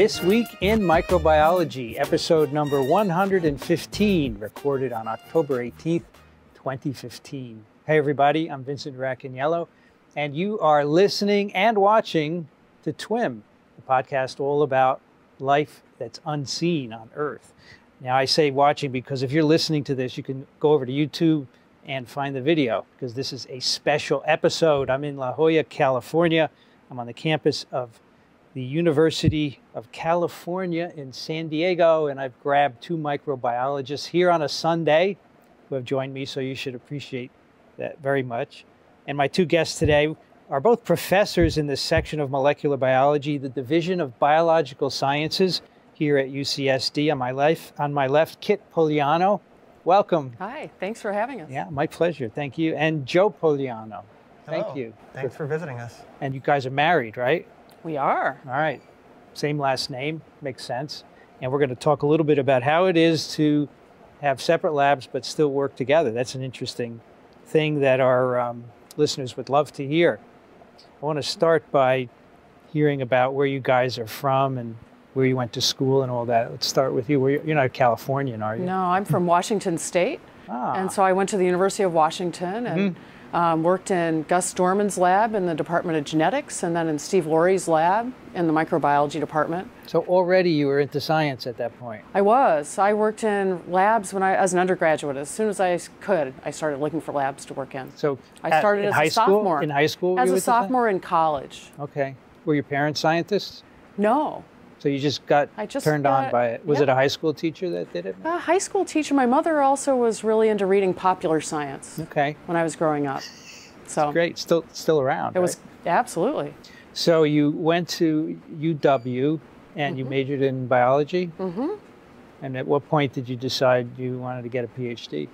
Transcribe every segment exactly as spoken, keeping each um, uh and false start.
This Week in Microbiology, episode number one hundred fifteen, recorded on October eighteenth, twenty fifteen. Hey everybody, I'm Vincent Racaniello, and you are listening and watching to TWIM, the podcast all about life that's unseen on Earth. Now I say watching because if you're listening to this, you can go over to YouTube and find the video, because this is a special episode. I'm in La Jolla, California. I'm on the campus of the University of California in San Diego, and I've grabbed two microbiologists here on a Sunday who have joined me, so you should appreciate that very much. And my two guests today are both professors in the section of molecular biology, the Division of Biological Sciences here at U C S D. On my left, on my left, Kit Pogliano. Welcome. Hi, thanks for having us. Yeah, my pleasure, thank you. And Joe Pogliano. Hello. Thank you. Thanks for, for visiting us. And you guys are married, right? We are. All right. Same last name. Makes sense. And we're going to talk a little bit about how it is to have separate labs but still work together. That's an interesting thing that our um, listeners would love to hear. I want to start by hearing about where you guys are from and where you went to school and all that. Let's start with you. You're not a Californian, are you? No, I'm from Washington State. Ah. And so I went to the University of Washington and mm-hmm. Um, worked in Gus Dorman's lab in the Department of Genetics, and then in Steve Lurie's lab in the microbiology department. So already you were into science at that point. I was. I worked in labs when I as an undergraduate. As soon as I could, I started looking for labs to work in. So I started as a sophomore. In high school? As a sophomore in college. Okay. Were your parents scientists? No. So you just got I just turned got, on by it. Was yeah. it a high school teacher that did it? A high school teacher. My mother also was really into reading popular science. Okay. When I was growing up. So that's great. Still still around. It right? was absolutely. So you went to U W and mm-hmm. you majored in biology? Mm-hmm. And at what point did you decide you wanted to get a PhD?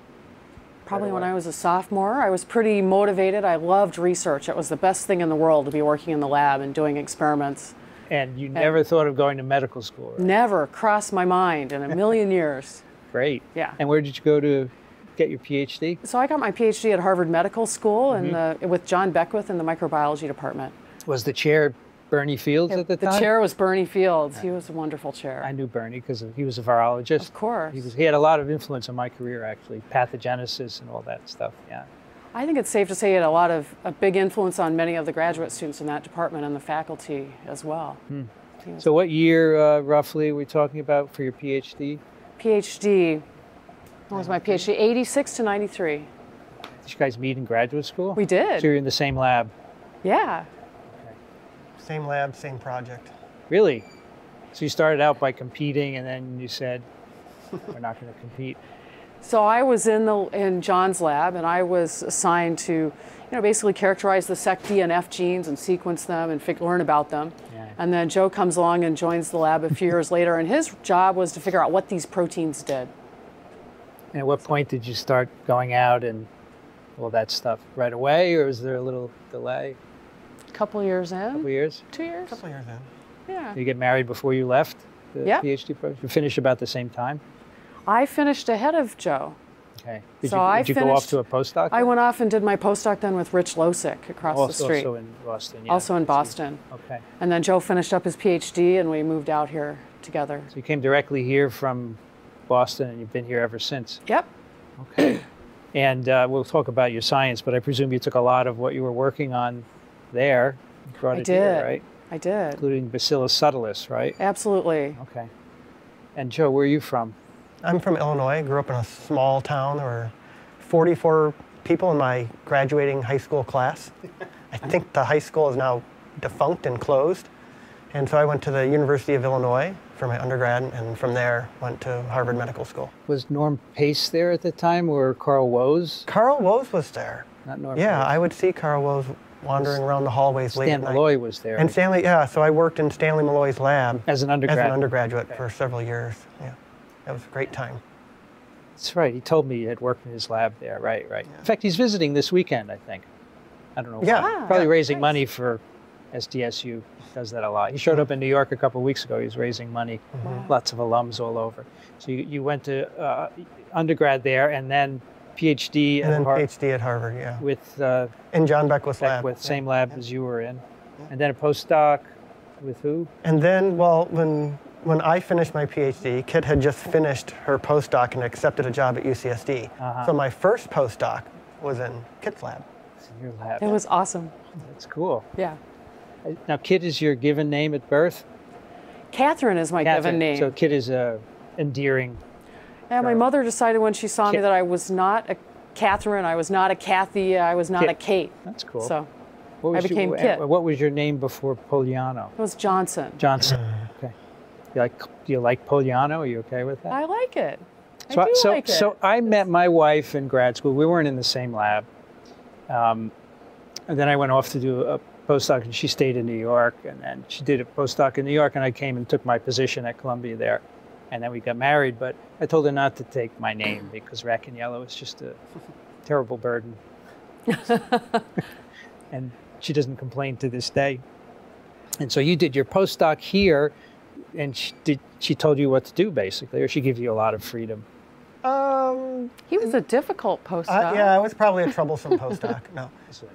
Probably when I was a sophomore. I was pretty motivated. I loved research. It was the best thing in the world to be working in the lab and doing experiments. And you never and thought of going to medical school, right? Never crossed my mind in a million years. Great. Yeah. And where did you go to get your PhD? So I got my PhD at Harvard Medical School mm-hmm. in the, with John Beckwith in the microbiology department. Was the chair Bernie Fields it, at the, the time? The chair was Bernie Fields. Yeah. He was a wonderful chair. I knew Bernie because he was a virologist. Of course. He, was, he had a lot of influence on my career, actually, pathogenesis and all that stuff, yeah. I think it's safe to say he had a lot of a big influence on many of the graduate students in that department and the faculty as well. Hmm. So what year, uh, roughly, are we talking about for your PhD? PhD, what was my PhD? eighty-six to ninety-three. Did you guys meet in graduate school? We did. So you're in the same lab? Yeah. Okay. Same lab, same project. Really? So you started out by competing and then you said, we're not going to compete. So I was in the in John's lab, and I was assigned to, you know, basically characterize the SecD and F genes and sequence them and fig learn about them. Yeah. And then Joe comes along and joins the lab a few years later, and his job was to figure out what these proteins did. And at what point did you start going out and all that stuff right away, or was there a little delay? A couple years in. A couple years? Two years. A couple years in. Yeah. Did you get married before you left the yep. PhD program? You finished about the same time? I finished ahead of Joe. Okay. Did so you, did I you finished, go off to a postdoc? I went off and did my postdoc then with Rich Losick across also, the street. Also in Boston. Yeah. Also in Boston. Okay. And then Joe finished up his PhD and we moved out here together. So you came directly here from Boston and you've been here ever since? Yep. Okay. And uh, we'll talk about your science, but I presume you took a lot of what you were working on there. You brought I it did. Here, right? I did. Including Bacillus subtilis, right? Absolutely. Okay. And Joe, where are you from? I'm from Illinois. I grew up in a small town. There were forty-four people in my graduating high school class. I think the high school is now defunct and closed. And so I went to the University of Illinois for my undergrad, and from there went to Harvard Medical School. Was Norm Pace there at the time, or Carl Woese? Carl Woese was there. Not Norm Yeah, Pace. I would see Carl Woese wandering around the hallways Stan late at night. Stanley Malloy was there. And Stanley, yeah, so I worked in Stanley Malloy's lab. As an undergraduate? As an undergraduate okay. for several years, yeah. That was a great time. That's right. He told me he had worked in his lab there. Right, right. Yeah. In fact, he's visiting this weekend, I think. I don't know. Yeah. Why. Ah, Probably raising nice. money for S D S U. He does that a lot. He showed up in New York a couple of weeks ago. He was raising money. Mm-hmm. Wow. Lots of alums all over. So you, you went to uh, undergrad there and then PhD and at then Harvard. PhD at Harvard, yeah. With uh, in John Beckwith's Beckwith, lab. Beckwith, same yeah. lab yeah. as you were in. Yeah. And then a postdoc. With who? And then, well, when when I finished my PhD, Kit had just finished her postdoc and accepted a job at U C S D. Uh-huh. So my first postdoc was in Kit's lab. It's in your lab. It was awesome. That's cool. Yeah. Now, Kit is your given name at birth? Catherine is my Catherine. given name. So Kit is a endearing. Yeah, my mother decided when she saw Kit. me that I was not a Catherine, I was not a Kathy, I was not Kit. a Kate. That's cool. So what was I became you, Kit. What was your name before Pogliano? It was Johnson. Johnson. Okay. You like, do you like Pogliano? Are you okay with that? I like it. So I do so, like it. So I met my wife in grad school. We weren't in the same lab. Um, and then I went off to do a postdoc, and she stayed in New York, and, and she did a postdoc in New York, and I came and took my position at Columbia there. And then we got married, but I told her not to take my name because Racaniello is just a terrible burden. And she doesn't complain to this day. And so you did your postdoc here, and she, did, she told you what to do, basically, or she gave you a lot of freedom. Um, he was a difficult postdoc. Uh, yeah, it was probably a troublesome postdoc. No,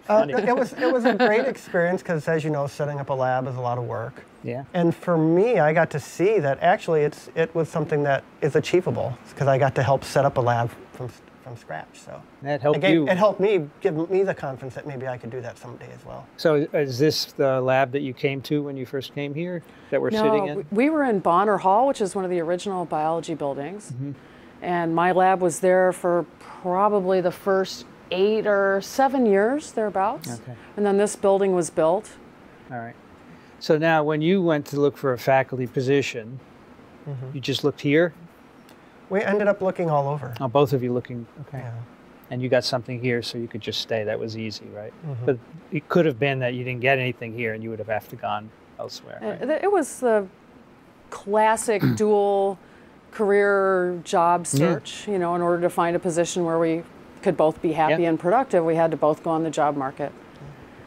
uh, it was it was a great experience because, as you know, setting up a lab is a lot of work. Yeah. And for me, I got to see that actually it's it was something that is achievable because I got to help set up a lab from from scratch. So that helped it gave, you. It helped me give me the confidence that maybe I could do that someday as well. So is this the lab that you came to when you first came here that we're no, sitting in? We were in Bonner Hall, which is one of the original biology buildings. Mm-hmm. And my lab was there for probably the first eight or seven years, thereabouts. Okay. And then this building was built. All right. So now when you went to look for a faculty position, mm-hmm. you just looked here? We ended up looking all over. Oh, both of you looking, okay. Yeah. And you got something here so you could just stay. That was easy, right? Mm-hmm. But it could have been that you didn't get anything here and you would have have to gone elsewhere, right? It was the classic dual career job search, yeah. you know, in order to find a position where we could both be happy yeah. and productive, we had to both go on the job market.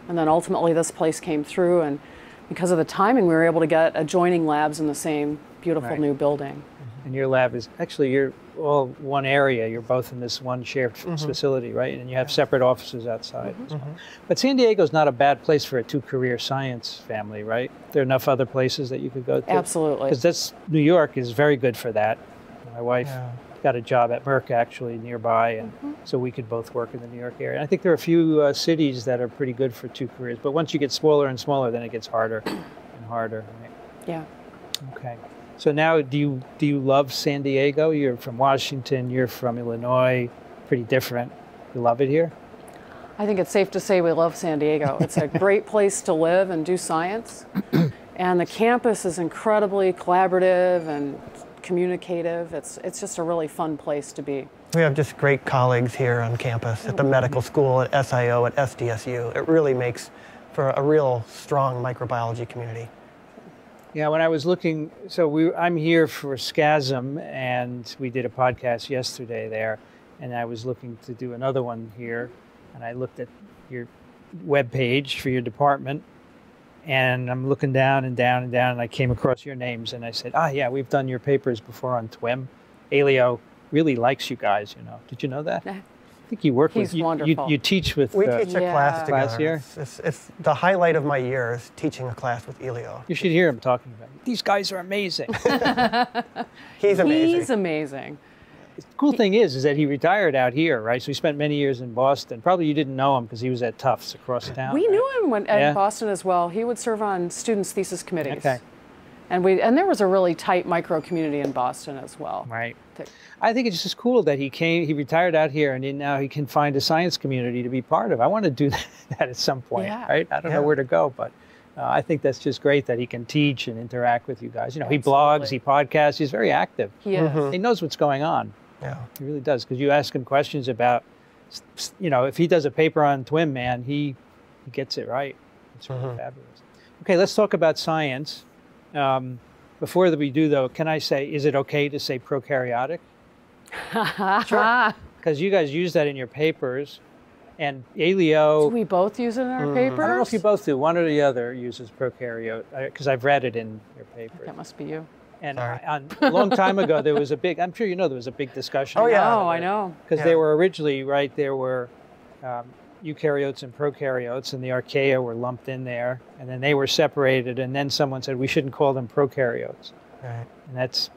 And then ultimately this place came through, and because of the timing, we were able to get adjoining labs in the same beautiful right. new building. And your lab is, actually you're all one area, you're both in this one shared mm-hmm. facility, right? And you have separate offices outside. Mm-hmm. well. But San Diego's not a bad place for a two-career science family, right? There are enough other places that you could go to? Absolutely. Because New York is very good for that. My wife yeah. got a job at Merck, actually, nearby, and mm-hmm. so we could both work in the New York area. And I think there are a few uh, cities that are pretty good for two careers, but once you get smaller and smaller, then it gets harder and harder, right? Yeah. Okay. So now, do you do you love San Diego? You're from Washington, you're from Illinois, pretty different. You love it here? I think it's safe to say we love San Diego. It's a great place to live and do science. And the campus is incredibly collaborative and communicative. It's, it's just a really fun place to be. We have just great colleagues here on campus, at the medical school, at S I O, at S D S U. It really makes for a real strong microbiology community. Yeah, when I was looking, so we, I'm here for SCASM, and we did a podcast yesterday there, and I was looking to do another one here, and I looked at your webpage for your department, and I'm looking down and down and down, and I came across your names, and I said, ah, yeah, we've done your papers before on TWIM. Elio really likes you guys, you know. Did you know that? I think you work He's with, you, you, you teach with We uh, teach a yeah. class together. Class here. It's, it's, it's the highlight of my year is teaching a class with Elio. You should hear him talking about it. These guys are amazing. He's amazing. He's amazing. The cool he, thing is, is that he retired out here, right? So he spent many years in Boston. Probably you didn't know him because he was at Tufts across town. We right? knew him when, at yeah. Boston as well. He would serve on students' thesis committees. Okay. And, we, and there was a really tight micro community in Boston as well. Right. I think it's just cool that he came, he retired out here, and now he can find a science community to be part of. I want to do that at some point, yeah. right? I don't yeah. know where to go, but uh, I think that's just great that he can teach and interact with you guys. You know, Absolutely. He blogs, he podcasts, he's very active. He is. Mm-hmm. He knows what's going on. Yeah. He really does, because you ask him questions about, you know, if he does a paper on TWIM, man, he, he gets it right. It's really mm-hmm. fabulous. Okay, let's talk about science. Um, before that we do, though, can I say, is it okay to say prokaryotic? Sure. Because you guys use that in your papers. And Elio... Do we both use it in our mm. papers? I don't know if you both do. One or the other uses prokaryote, because I've read it in your papers. That must be you. And I, on, a long time ago, there was a big... I'm sure you know there was a big discussion. Oh, yeah. Oh, I know. Because yeah. they were originally, right, there were... Um, eukaryotes and prokaryotes, and the archaea were lumped in there, and then they were separated, and then someone said we shouldn't call them prokaryotes. Right. And that's,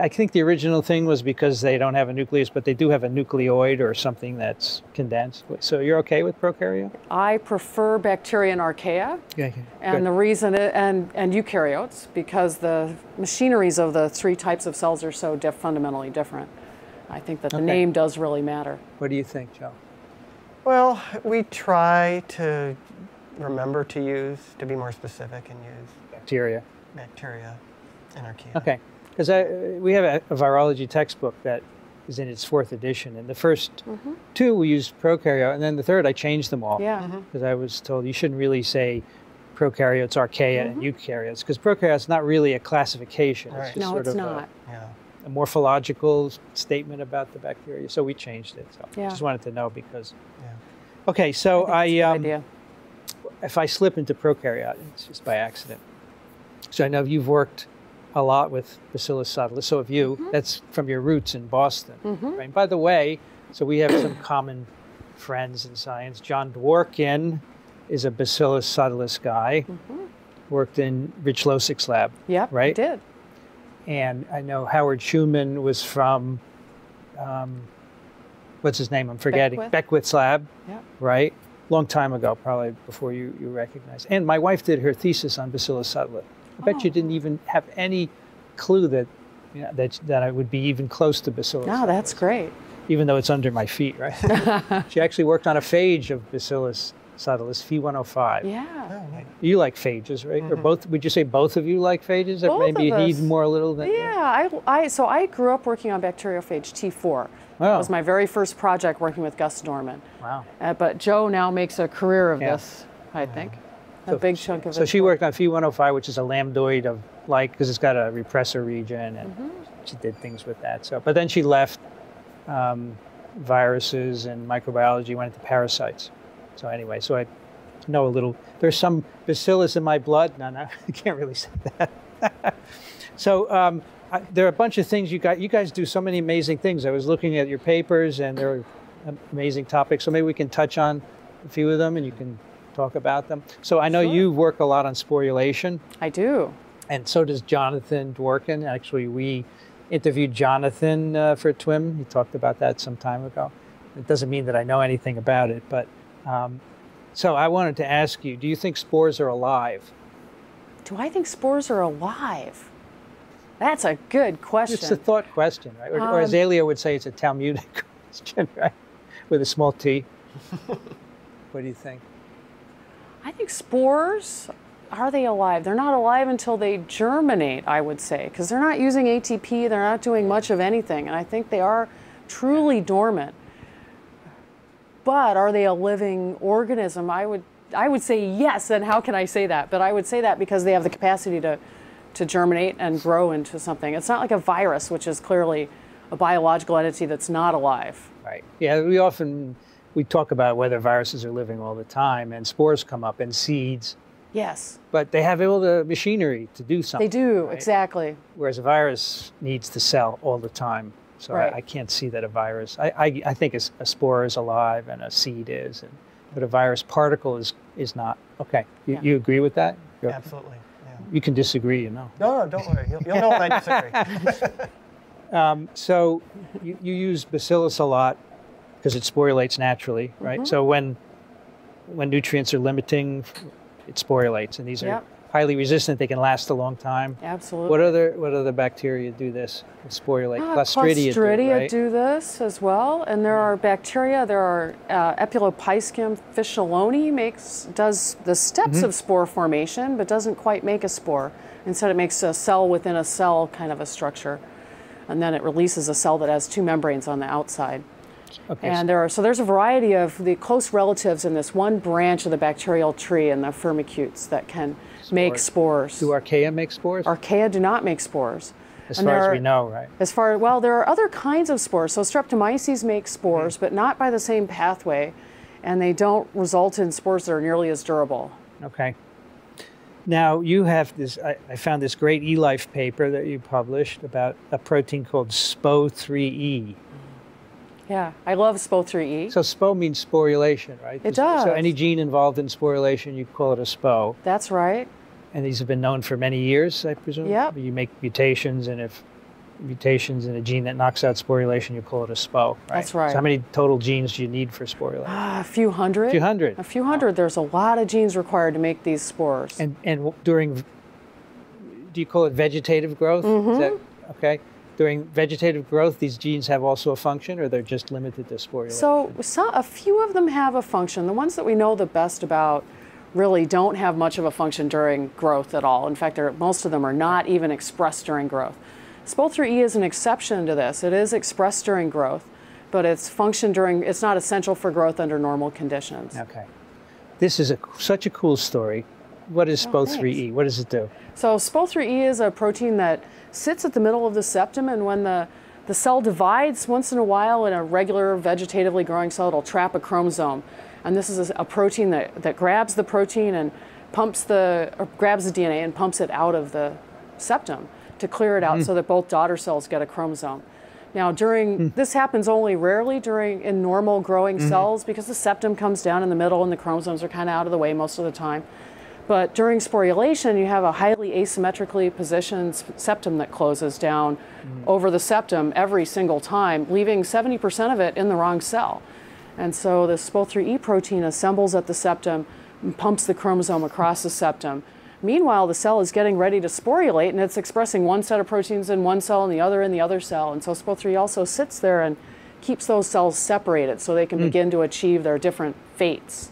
I think the original thing was because they don't have a nucleus, but they do have a nucleoid or something that's condensed. So you're okay with prokaryote? I prefer bacteria and archaea, yeah, okay. and Good. the reason, it, and, and eukaryotes, because the machineries of the three types of cells are so diff fundamentally different. I think that the okay. name does really matter. What do you think, Joe? Well, we try to remember to use, to be more specific and use bacteria, bacteria and archaea. Okay. Because we have a, a virology textbook that is in its fourth edition, and the first mm-hmm. two we used prokaryote, and then the third I changed them all. Yeah. Because mm-hmm. I was told you shouldn't really say prokaryotes, archaea, mm-hmm. and eukaryotes, because prokaryote's not really a classification. Right. It's just no, sort it's of not. A, yeah. a morphological statement about the bacteria. So we changed it. So yeah. I just wanted to know because. Yeah. Okay, so I, I um, idea. if I slip into prokaryote, it's just by accident. So I know you've worked a lot with Bacillus subtilis, so have you. Mm-hmm. That's from your roots in Boston. Mm-hmm. Right? And by the way, so we have some common friends in science. John Dworkin is a Bacillus subtilis guy, mm-hmm. worked in Rich Losick's lab, yep, right? He did. And I know Howard Schumann was from, um, what's his name, I'm forgetting, Beckwith. Beckwith's lab, yep. right? Long time ago, probably before you, you recognized. And my wife did her thesis on Bacillus subtilis. I bet oh. you didn't even have any clue that, you know, that that I would be even close to Bacillus. No, that's great. Even though it's under my feet, right? She actually worked on a phage of Bacillus subtilis, P one oh five. Yeah. Oh, right. You like phages, right? Mm-hmm. Or both? Would you say both of you like phages? Both or maybe you need more a little than. Yeah. I, I, so I grew up working on bacteriophage T four. Wow. That was my very first project working with Gus Dorman. Wow. Uh, but Joe now makes a career of yeah. this, I yeah. think. So a big chunk of it. So she worked on P one oh five, which is a lambdoid of like, because it's got a repressor region, and mm-hmm. she did things with that. So, but then she left um, viruses and microbiology, went into parasites. So anyway, so I know a little. There's some bacillus in my blood. No, no, I can't really say that. So um, I, there are a bunch of things you got. You guys do so many amazing things. I was looking at your papers, and there are amazing topics. So maybe we can touch on a few of them, and you can talk about them. So I know sure. you work a lot on sporulation. I do. And so does Jonathan Dworkin. Actually, we interviewed Jonathan uh, for TWIM. He talked about that some time ago. It doesn't mean that I know anything about it, but um, so I wanted to ask you, do you think spores are alive? Do I think spores are alive? That's a good question. It's a thought question, right? Or, um, or as Elio would say, it's a Talmudic question, right? With a small t. What do you think? I think spores, are they alive? They're not alive until they germinate, I would say, because they're not using A T P, they're not doing much of anything, and I think they are truly dormant. But are they a living organism? I would, I would say yes, and how can I say that? But I would say that because they have the capacity to, to germinate and grow into something. It's not like a virus, which is clearly a biological entity that's not alive. Right, yeah, we often, we talk about whether viruses are living all the time, and spores come up, and seeds. Yes. But they have all the machinery to do something. They do, right? Exactly. Whereas a virus needs to cell all the time. So right. I, I can't see that a virus, I, I, I think a spore is alive and a seed is, and, but a virus particle is, is not. Okay, you, yeah. you agree with that? You're Absolutely, yeah. You can disagree, you know. No, no, don't worry, you'll, you'll know when I disagree. um, so you, you use Bacillus a lot, because it sporulates naturally, right? Mm-hmm. So when when nutrients are limiting, it sporulates, and these yep. are highly resistant. They can last a long time. Absolutely. What other what other bacteria do this? Sporulate. Uh, Clostridia, Clostridia do, right? do this as well, and there yeah. are bacteria. There are uh, Epilopyscum fishiloni makes does the steps mm-hmm. of spore formation, but doesn't quite make a spore. Instead, it makes a cell within a cell kind of a structure, and then it releases a cell that has two membranes on the outside. Okay, and there are, so there's a variety of the close relatives in this one branch of the bacterial tree in the firmicutes that can spores. make spores. Do archaea make spores? Archaea do not make spores. As and far as are, we know, right? As far, well, there are other kinds of spores. So streptomyces make spores, mm. but not by the same pathway, and they don't result in spores that are nearly as durable. Okay. Now, you have this, I, I found this great eLife paper that you published about a protein called SpoIIIE. Yeah, I love SpoIIIE. So SPO means sporulation, right? It does. So any gene involved in sporulation, you call it a SPO. That's right. And these have been known for many years, I presume? Yeah. You make mutations, and if mutations in a gene that knocks out sporulation, you call it a SPO, right? That's right. So how many total genes do you need for sporulation? Ah, a few hundred. A few hundred. A few hundred. There's a lot of genes required to make these spores. And, and during, do you call it vegetative growth? Mm-hmm. Is that, okay. During vegetative growth, these genes have also a function, or they're just limited to sporulation? So, so a few of them have a function. The ones that we know the best about really don't have much of a function during growth at all. In fact, most of them are not even expressed during growth. SpoIIIE is an exception to this. It is expressed during growth, but it's function during, it's not essential for growth under normal conditions. Okay. This is a, such a cool story. What is SpoIIIE? Oh, what does it do? So SpoIIIE is a protein that sits at the middle of the septum, and when the, the cell divides once in a while in a regular vegetatively growing cell, it'll trap a chromosome. And this is a, a protein that, that grabs the protein and pumps the, or grabs the D N A and pumps it out of the septum to clear it out mm. so that both daughter cells get a chromosome. Now during, mm. this happens only rarely during, in normal growing mm-hmm. cells, because the septum comes down in the middle and the chromosomes are kind of out of the way most of the time. But during sporulation, you have a highly asymmetrically positioned septum that closes down mm. over the septum every single time, leaving seventy percent of it in the wrong cell. And so the SpoIIIE protein assembles at the septum and pumps the chromosome across the septum. Meanwhile, the cell is getting ready to sporulate, and it's expressing one set of proteins in one cell and the other in the other cell. And so SpoIIIE also sits there and keeps those cells separated so they can mm. begin to achieve their different fates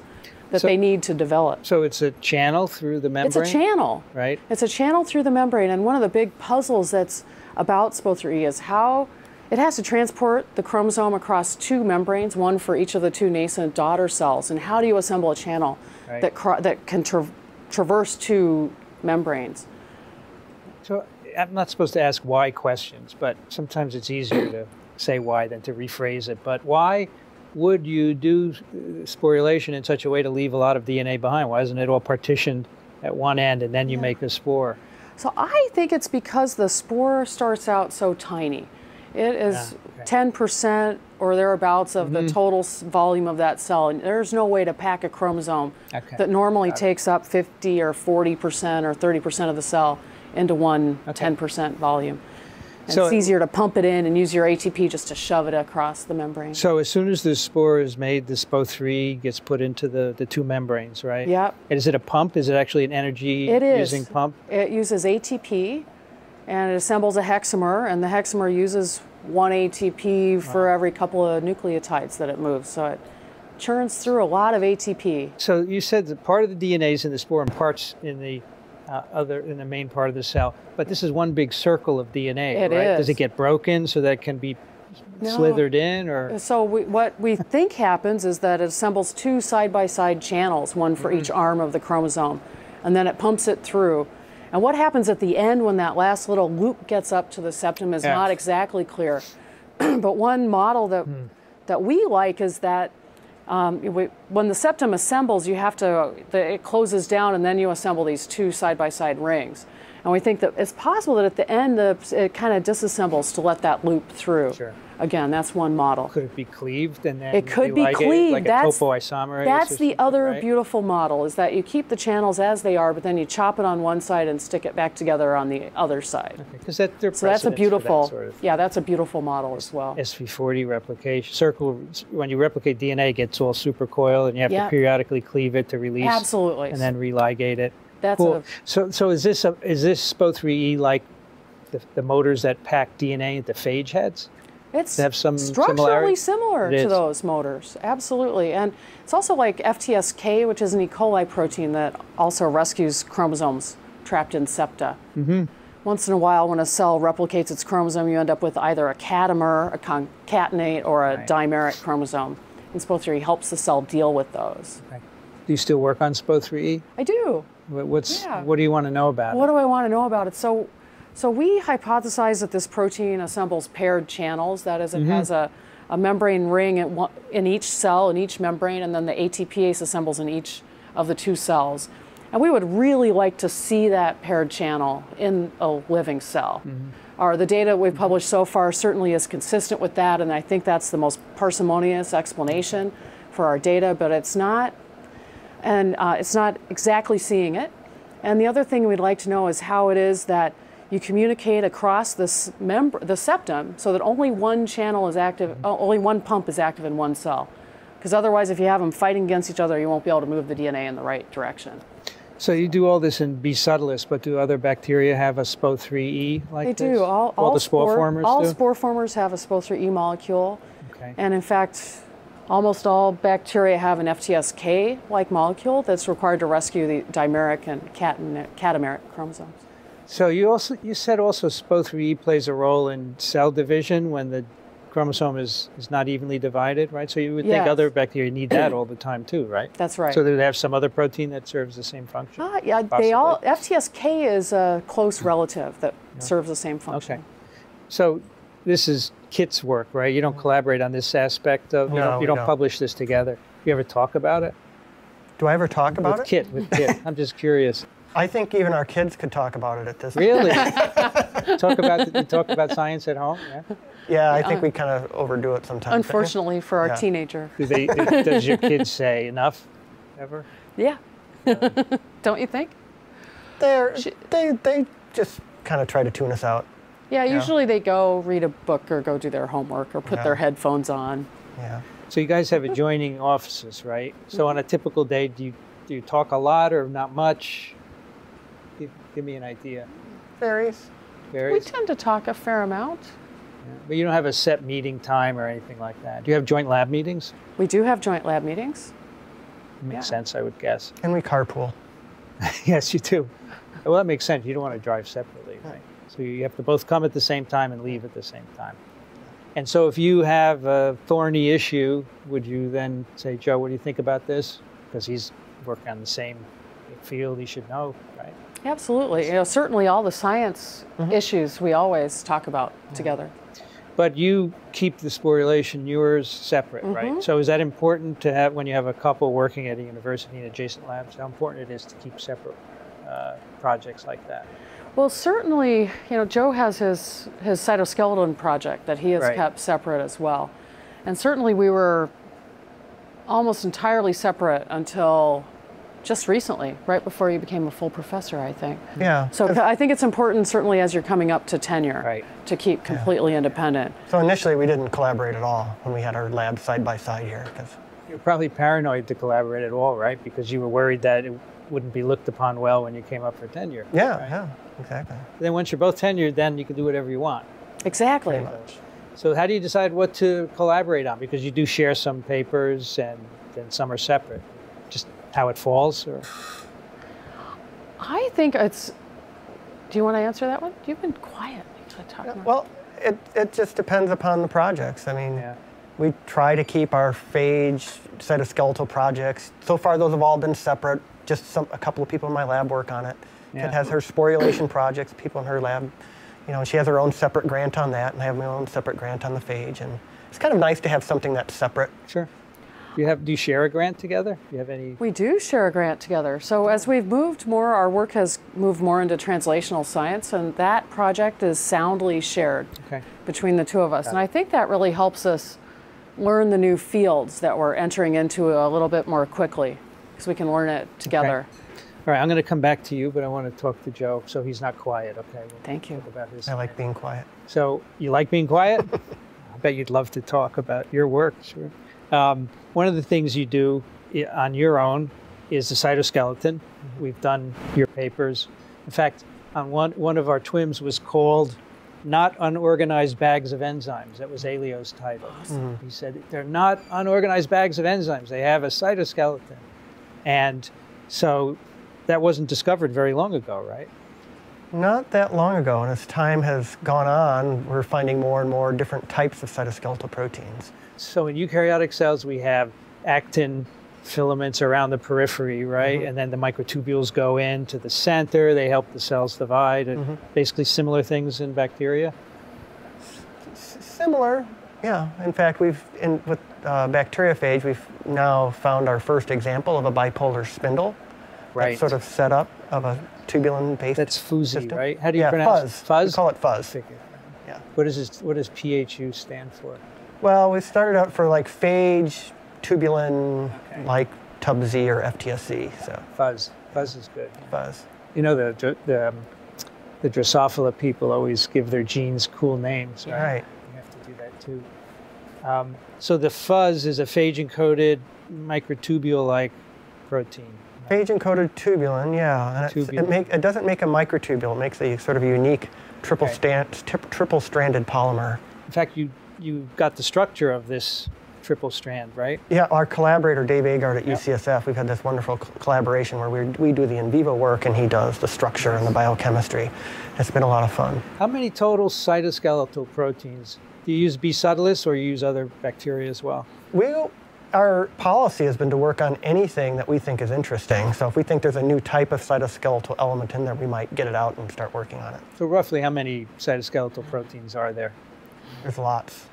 that so, they need to develop. So it's a channel through the membrane? It's a channel. Right. It's a channel through the membrane. And one of the big puzzles that's about SpoIIIE is how it has to transport the chromosome across two membranes, one for each of the two nascent daughter cells. And how do you assemble a channel right. that, cro that can tra traverse two membranes? So I'm not supposed to ask why questions, but sometimes it's easier to say why than to rephrase it. But why would you do sporulation in such a way to leave a lot of D N A behind? Why isn't it all partitioned at one end and then you yeah. make a spore? So I think it's because the spore starts out so tiny. It is ten percent ah, okay. or thereabouts of mm-hmm. the total volume of that cell. And there's no way to pack a chromosome okay. that normally takes up fifty or forty percent or thirty percent of the cell into one ten percent okay. volume. So it's easier to pump it in and use your A T P just to shove it across the membrane. So as soon as the spore is made, the SpoIIIE gets put into the, the two membranes, right? Yep. And is it a pump? Is it actually an energy-using pump? It uses A T P, and it assembles a hexamer, and the hexamer uses one A T P wow. for every couple of nucleotides that it moves. So it churns through a lot of A T P. So you said that part of the D N A is in the spore and parts in the Uh, other in the main part of the cell, but this is one big circle of D N A, it right? Is. Does it get broken so that it can be no. slithered in, or? So we, what we think happens is that it assembles two side-by-side channels, one for mm-hmm. each arm of the chromosome, and then it pumps it through. And what happens at the end when that last little loop gets up to the septum is F. not exactly clear. But one model that mm. that we like is that Um, we, when the septum assembles, you have to, the, it closes down and then you assemble these two side-by-side rings. And we think that it's possible that at the end, the, it kind of disassembles to let that loop through. Sure. Again, that's one model. Could it be cleaved? And then it could be like cleaved. A, like that's, a topoisomerase that's the other right? beautiful model, is that you keep the channels as they are, but then you chop it on one side and stick it back together on the other side. Because okay, that, so that's a beautiful, that sort of yeah, that's a beautiful model as well. S V forty replication, circle, when you replicate D N A, it gets all supercoiled, and you have yeah. to periodically cleave it to release. Absolutely. And then religate it. That's cool. A, so, so is this a, is this SpoIIIE like the, the motors that pack D N A into phage heads? It's have some structurally similarity? similar it to is. those motors, absolutely. And it's also like F T S K, which is an E. coli protein that also rescues chromosomes trapped in septa. Mm-hmm. Once in a while, when a cell replicates its chromosome, you end up with either a catamer, a concatenate, or a right. dimeric chromosome. And SpoIIIE helps the cell deal with those. Okay. Do you still work on SpoIIIE? I do. What's, yeah. What do you want to know about what it? What do I want to know about it? So. So we hypothesize that this protein assembles paired channels. That is, it mm-hmm. has a, a membrane ring in, one, in each cell, in each membrane, and then the A T P ase assembles in each of the two cells. And we would really like to see that paired channel in a living cell. Mm-hmm. Our, the data we've published so far certainly is consistent with that, and I think that's the most parsimonious explanation for our data, but it's not, and uh, it's not exactly seeing it. And the other thing we'd like to know is how it is that you communicate across this membr the septum so that only one channel is active, only one pump is active in one cell. Because otherwise, if you have them fighting against each other, you won't be able to move the D N A in the right direction. So you do all this in B. subtilis, but do other bacteria have a SpoIIIE like this? They do. This? All, all, all the spore, spore formers all do? Spore formers have a SpoIIIE molecule. Okay. And in fact, almost all bacteria have an F T S K-like molecule that's required to rescue the dimeric and catameric chromosomes. So you also you said also SpoIIIE plays a role in cell division when the chromosome is, is not evenly divided, right? So you would yes. think other bacteria need that all the time too, right? That's right. So they would have some other protein that serves the same function? Uh, yeah, possibly. They all, F T S K is a close relative that yeah. serves the same function. Okay. So this is Kit's work, right? You don't collaborate on this aspect of, no, you don't, you don't no. publish this together. You ever talk about it? Do I ever talk about with it? Kit, with Kit. I'm just curious. I think even our kids could talk about it at this point. Really? talk about the, talk about science at home? Yeah, yeah I think we kind of overdo it sometimes. Unfortunately for our yeah. teenager. Do they, does your kids say enough ever? Yeah. Uh, don't you think? They're, they, they just kind of try to tune us out. Yeah, usually yeah. they go read a book or go do their homework or put yeah. their headphones on. Yeah. So you guys have adjoining offices, right? So on a typical day, do you, do you talk a lot or not much? Give, give me an idea. Varies. Varies. We tend to talk a fair amount. Yeah. But you don't have a set meeting time or anything like that. Do you have joint lab meetings? We do have joint lab meetings. Makes yeah. sense, I would guess. And we carpool. Yes, you do. Well, that makes sense. You don't want to drive separately, right? right? So you have to both come at the same time and leave at the same time. And so if you have a thorny issue, would you then say, Joe, what do you think about this? Because he's working on the same field, he should know, right? Absolutely. You know, certainly all the science mm-hmm. issues we always talk about mm-hmm. together. But you keep the sporulation, yours, separate, mm-hmm. right? So is that important to have when you have a couple working at a university in adjacent labs? How important it is to keep separate uh, projects like that? Well, certainly, you know, Joe has his, his cytoskeleton project that he has right. kept separate as well. And certainly we were almost entirely separate until just recently, right before you became a full professor, I think. Yeah. So if, I think it's important, certainly as you're coming up to tenure, right. to keep completely yeah. independent. So initially we didn't collaborate at all when we had our lab side by side here. Cause you're probably paranoid to collaborate at all, right? Because you were worried that it wouldn't be looked upon well when you came up for tenure. Yeah, right? yeah. Exactly. Then once you're both tenured, then you can do whatever you want. Exactly. So how do you decide what to collaborate on? Because you do share some papers and then some are separate. Just how it falls? Or? I think it's, do you want to answer that one? You've been quiet. You talk yeah, well, it, it just depends upon the projects. I mean, yeah. we try to keep our phage cytoskeletal projects. So far, those have all been separate. Just some, a couple of people in my lab work on it. Yeah. It has her sporulation projects, people in her lab, you know, she has her own separate grant on that, and I have my own separate grant on the phage, and it's kind of nice to have something that's separate. Sure. Do you have, do you share a grant together? Do you have any? We do share a grant together. So as we've moved more, our work has moved more into translational science, and that project is soundly shared okay. between the two of us. Got and it. I think that really helps us learn the new fields that we're entering into a little bit more quickly, because we can learn it together. Okay. All right, I'm going to come back to you, but I want to talk to Joe, so he's not quiet, okay? We'll Thank you. About his I like being quiet. So you like being quiet? I bet you'd love to talk about your work. Sure. Um, one of the things you do on your own is the cytoskeleton. Mm-hmm. We've done your papers. In fact, on one, one of our TWIMs was called Not Unorganized Bags of Enzymes. That was Elio's title. Awesome. Mm-hmm. He said, they're not unorganized bags of enzymes. They have a cytoskeleton. And so that wasn't discovered very long ago, right? Not that long ago, and as time has gone on, we're finding more and more different types of cytoskeletal proteins. So in eukaryotic cells, we have actin filaments around the periphery, right? Mm-hmm. And then the microtubules go into the center, they help the cells divide, and mm-hmm. basically similar things in bacteria? S- similar, yeah. In fact, we've, in, with uh, bacteriophage, we've now found our first example of a bipolar spindle. Right. Sort of set up of a tubulin-based That's PhuZ, right? How do you yeah, pronounce PhuZ. it? PhuZ. We call it PhuZ. Yeah. What does this, what does P H U stand for? Well, we started out for like phage, tubulin, okay. like T W Z or F T S C. So PhuZ. PhuZ is good. PhuZ. You know, the the the Drosophila people always give their genes cool names, right? Right. You have to do that too. Um, so the PhuZ is a phage-encoded microtubule-like protein. Phage-encoded tubulin, yeah. And tubulin. It, make, it doesn't make a microtubule. It makes a sort of unique triple okay. stand, triple-stranded polymer. In fact, you you got the structure of this triple strand, right? Yeah, our collaborator, Dave Agard at yep. U C S F, we've had this wonderful collaboration where we we do the in vivo work and he does the structure and the biochemistry. It's been a lot of fun. How many total cytoskeletal proteins? Do you use B. subtilis or you use other bacteria as well? We, our policy has been to work on anything that we think is interesting. So if we think there's a new type of cytoskeletal element in there, we might get it out and start working on it. So roughly how many cytoskeletal proteins are there? There's lots.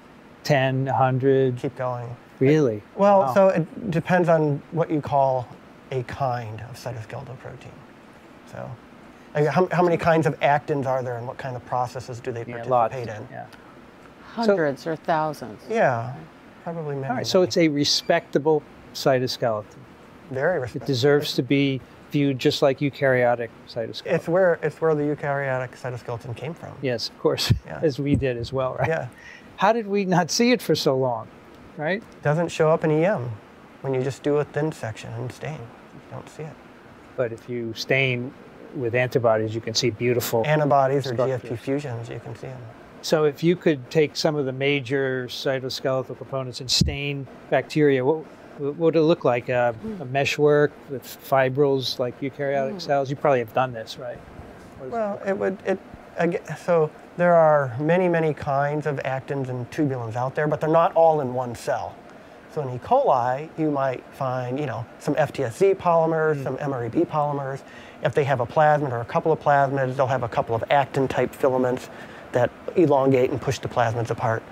ten, a hundred? Keep going. Really? It, well, wow. so it depends on what you call a kind of cytoskeletal protein. So how, how many kinds of actins are there and what kind of processes do they yeah, participate lots. in? Yeah. Hundreds so, or thousands. Yeah, probably many. All right, so it's a respectable cytoskeleton. Very respectable. It deserves to be viewed just like eukaryotic cytoskeleton. It's where, it's where the eukaryotic cytoskeleton came from. Yes, of course, yeah. as we did as well, right? Yeah. How did we not see it for so long, right? It doesn't show up in E M when you just do a thin section and stain. You don't see it. But if you stain with antibodies, you can see beautiful antibodies or G F P fusions, you can see them. So if you could take some of the major cytoskeletal components and stain bacteria, what, what would it look like? A, a meshwork with fibrils like eukaryotic mm. cells? You probably have done this, right? Well, it, it would, it, again, so there are many, many kinds of actins and tubulins out there, but they're not all in one cell. So in E. coli, you might find, you know, some F T S C polymers, mm. some M R A B polymers. If they have a plasmid or a couple of plasmids, they'll have a couple of actin-type filaments that elongate and push the plasmids apart.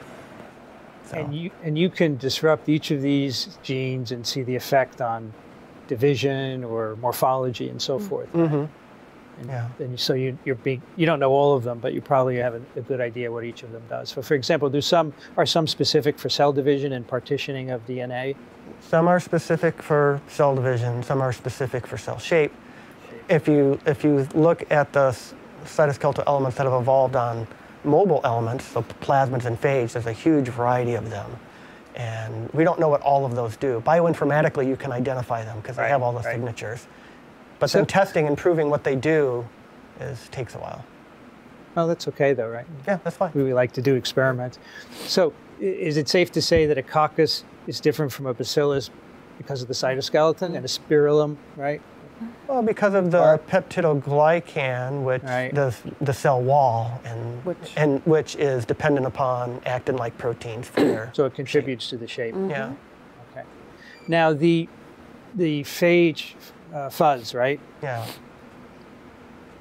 So. And, you, and you can disrupt each of these genes and see the effect on division or morphology and so forth. Mm-hmm. right? And, yeah. and so you, you're being, you don't know all of them, but you probably have a, a good idea what each of them does. So for example, do some, are some specific for cell division and partitioning of D N A? Some are specific for cell division, some are specific for cell shape. shape. If you, if you look at the cytoskeletal elements that have evolved on mobile elements, so plasmids and phage, there's a huge variety of them. And we don't know what all of those do. Bioinformatically, you can identify them because right, they have all the right. signatures. But so, then testing and proving what they do is takes a while. Oh, that's okay though, right? Yeah, that's fine. We like to do experiments. So is it safe to say that a coccus is different from a bacillus because of the cytoskeleton and a spirillum, right? Well, because of the or, peptidoglycan, which right. the, the cell wall, and which, and which is dependent upon actin-like proteins for their So it contributes shape. to the shape. Mm-hmm. Yeah. Okay. Now the, the phage, Uh, PhuZ, right? Yeah.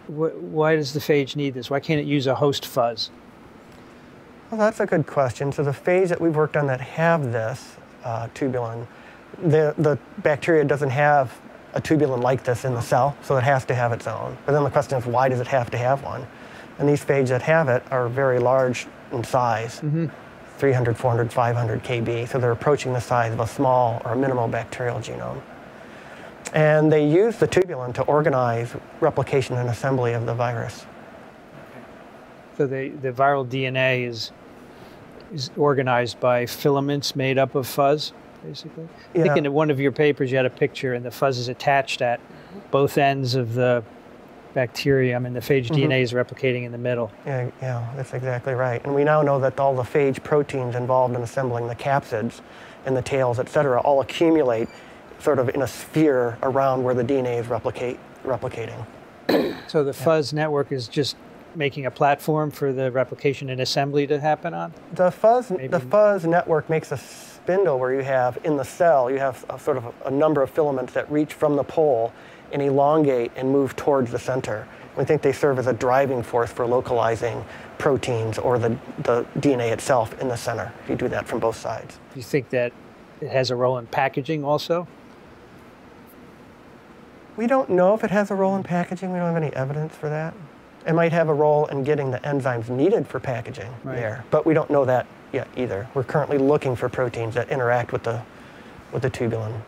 Wh why does the phage need this? Why can't it use a host PhuZ? Well, that's a good question. So the phage that we've worked on that have this uh, tubulin, the, the bacteria doesn't have a tubulin like this in the cell, so it has to have its own. But then the question is, why does it have to have one? And these phages that have it are very large in size, mm-hmm. three hundred, four hundred, five hundred K B. So they're approaching the size of a small or a minimal bacterial genome. And they use the tubulin to organize replication and assembly of the virus. Okay. So the, the viral D N A is, is organized by filaments made up of PhuZ, basically? Yeah. I think in one of your papers you had a picture and the PhuZ is attached at both ends of the bacterium and the phage mm-hmm. D N A is replicating in the middle. Yeah, yeah, that's exactly right. And we now know that all the phage proteins involved in assembling the capsids and the tails, et cetera, all accumulate sort of in a sphere around where the D N A is replicate, replicating. So the PhuZ yeah. network is just making a platform for the replication and assembly to happen on? The PhuZ, the PhuZ network makes a spindle where you have, in the cell, you have a sort of a, a number of filaments that reach from the pole and elongate and move towards the center. We think they serve as a driving force for localizing proteins or the, the D N A itself in the center. You do that from both sides. You think that it has a role in packaging also? We don't know if it has a role in packaging. We don't have any evidence for that. it might have a role in getting the enzymes needed for packaging right. there, but we don't know that yet either. We're currently looking for proteins that interact with the with the tubulin.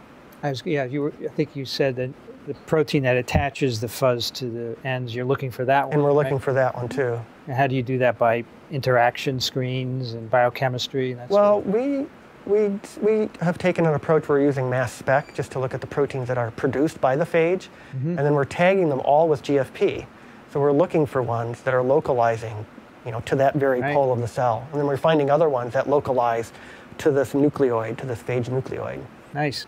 I was, yeah, you were, I think you said that the protein that attaches the fuzz to the ends, you're looking for that one, and we're looking right? for that one too. And how do you do that? By interaction screens and biochemistry? And that well, sort of... we, we, we have taken an approach. We're using mass spec just to look at the proteins that are produced by the phage, mm-hmm. and then we're tagging them all with G F P. So we're looking for ones that are localizing, you know, to that very right. pole of the cell. And then we're finding other ones that localize to this nucleoid, to this phage nucleoid. Nice.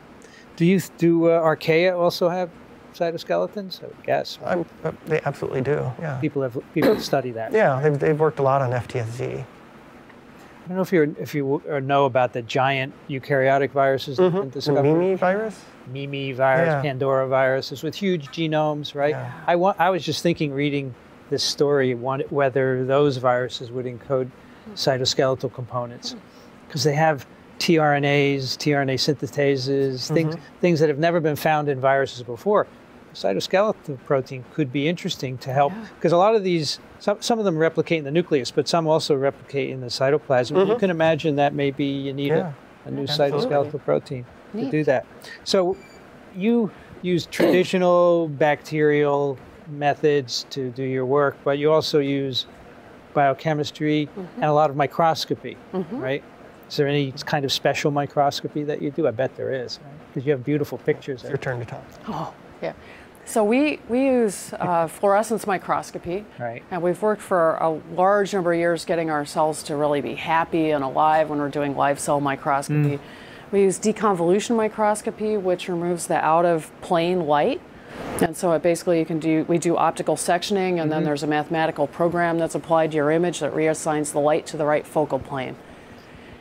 Do you do uh, archaea also have cytoskeletons? I would guess. I'm, uh, they absolutely do. Yeah. People have people study that. Yeah, they've they've worked a lot on F T S Z. I don't know if you if you know about the giant eukaryotic viruses. Mm-hmm. That discovered. The Mimi virus. Mimi virus, yeah. Pandora viruses with huge genomes, right? Yeah. I want. I was just thinking, reading this story, whether those viruses would encode cytoskeletal components, because they have tRNAs, tRNA synthetases, things mm-hmm. things that have never been found in viruses before. Cytoskeletal protein could be interesting to help, because yeah. a lot of these, some, some of them replicate in the nucleus, but some also replicate in the cytoplasm. Mm-hmm. You can imagine that maybe you need yeah. a, a new Absolutely. cytoskeletal protein Neat. to do that. So you use traditional bacterial methods to do your work, but you also use biochemistry mm-hmm. and a lot of microscopy, mm-hmm. right? Is there any kind of special microscopy that you do? I bet there is, because right? you have beautiful pictures. It's your turn to talk. Oh, yeah. So we, we use uh, fluorescence microscopy. Right. And we've worked for a large number of years getting our cells to really be happy and alive when we're doing live cell microscopy. Mm. We use deconvolution microscopy, which removes the out of plane light. And so it basically you can do, we do optical sectioning, and mm-hmm. then there's a mathematical program that's applied to your image that reassigns the light to the right focal plane.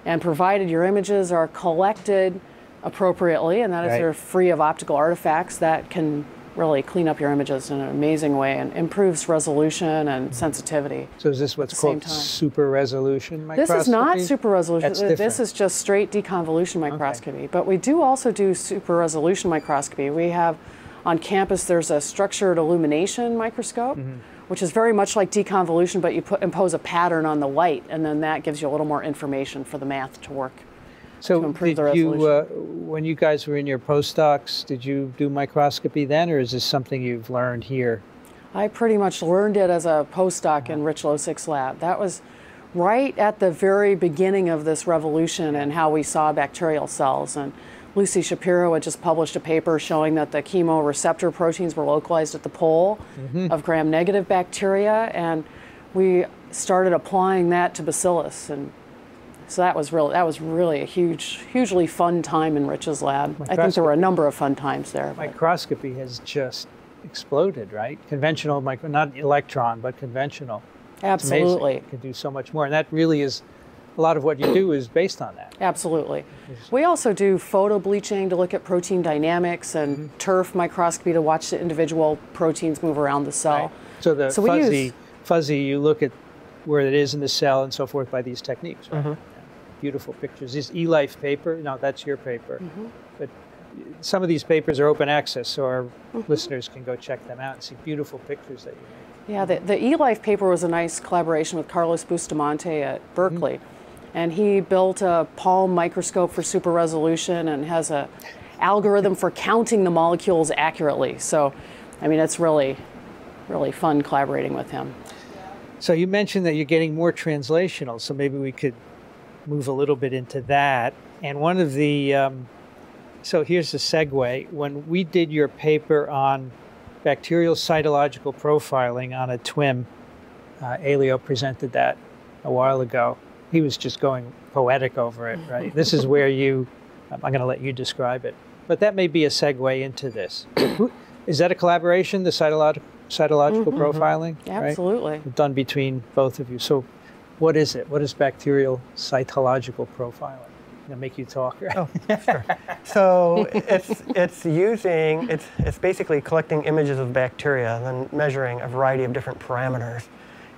And provided your images are collected appropriately, and that right. is they're free of optical artifacts, that can really clean up your images in an amazing way and improves resolution and sensitivity. So is this what's called super resolution microscopy? This is not super resolution. That's different. This is just straight deconvolution microscopy. Okay. But we do also do super resolution microscopy. We have on campus, there's a structured illumination microscope, mm-hmm. which is very much like deconvolution, but you put, impose a pattern on the light, and then that gives you a little more information for the math to work. So to improve did the resolution. You, uh, when you guys were in your postdocs, did you do microscopy then, or is this something you've learned here? I pretty much learned it as a postdoc mm-hmm. in Rich Losick's lab. That was right at the very beginning of this revolution and how we saw bacterial cells. And Lucy Shapiro had just published a paper showing that the chemoreceptor proteins were localized at the pole mm-hmm. of gram-negative bacteria, and we started applying that to bacillus, and so that was really that was really a huge, hugely fun time in Rich's lab. I think there were a number of fun times there. But. Microscopy has just exploded, right? Conventional micro, not electron, but conventional. Absolutely, it can do so much more, and that really is. A lot of what you do is based on that. Absolutely. We also do photo bleaching to look at protein dynamics and mm-hmm. turf microscopy to watch the individual proteins move around the cell. Right. So the so fuzzy, we use... fuzzy, you look at where it is in the cell and so forth by these techniques. Right? Mm-hmm. yeah. Beautiful pictures. This eLife paper, no, that's your paper. Mm-hmm. But some of these papers are open access, so our mm-hmm. listeners can go check them out and see beautiful pictures that you make. Yeah, the, the eLife paper was a nice collaboration with Carlos Bustamante at Berkeley. Mm-hmm. And he built a palm microscope for super resolution and has a algorithm for counting the molecules accurately. So, I mean, it's really, really fun collaborating with him. So you mentioned that you're getting more translational, so maybe we could move a little bit into that. And one of the, um, so here's the segue. When we did your paper on bacterial cytological profiling on a TWIM, uh, Elio presented that a while ago. He was just going poetic over it, right? This is where you, I'm going to let you describe it. But that may be a segue into this. Is that a collaboration, the cytolog cytological mm-hmm. profiling? Absolutely. Right? Done between both of you. So what is it? What is bacterial cytological profiling? I'm going to make you talk, right? Oh, sure. So it's, it's using, it's, it's basically collecting images of bacteria and then measuring a variety of different parameters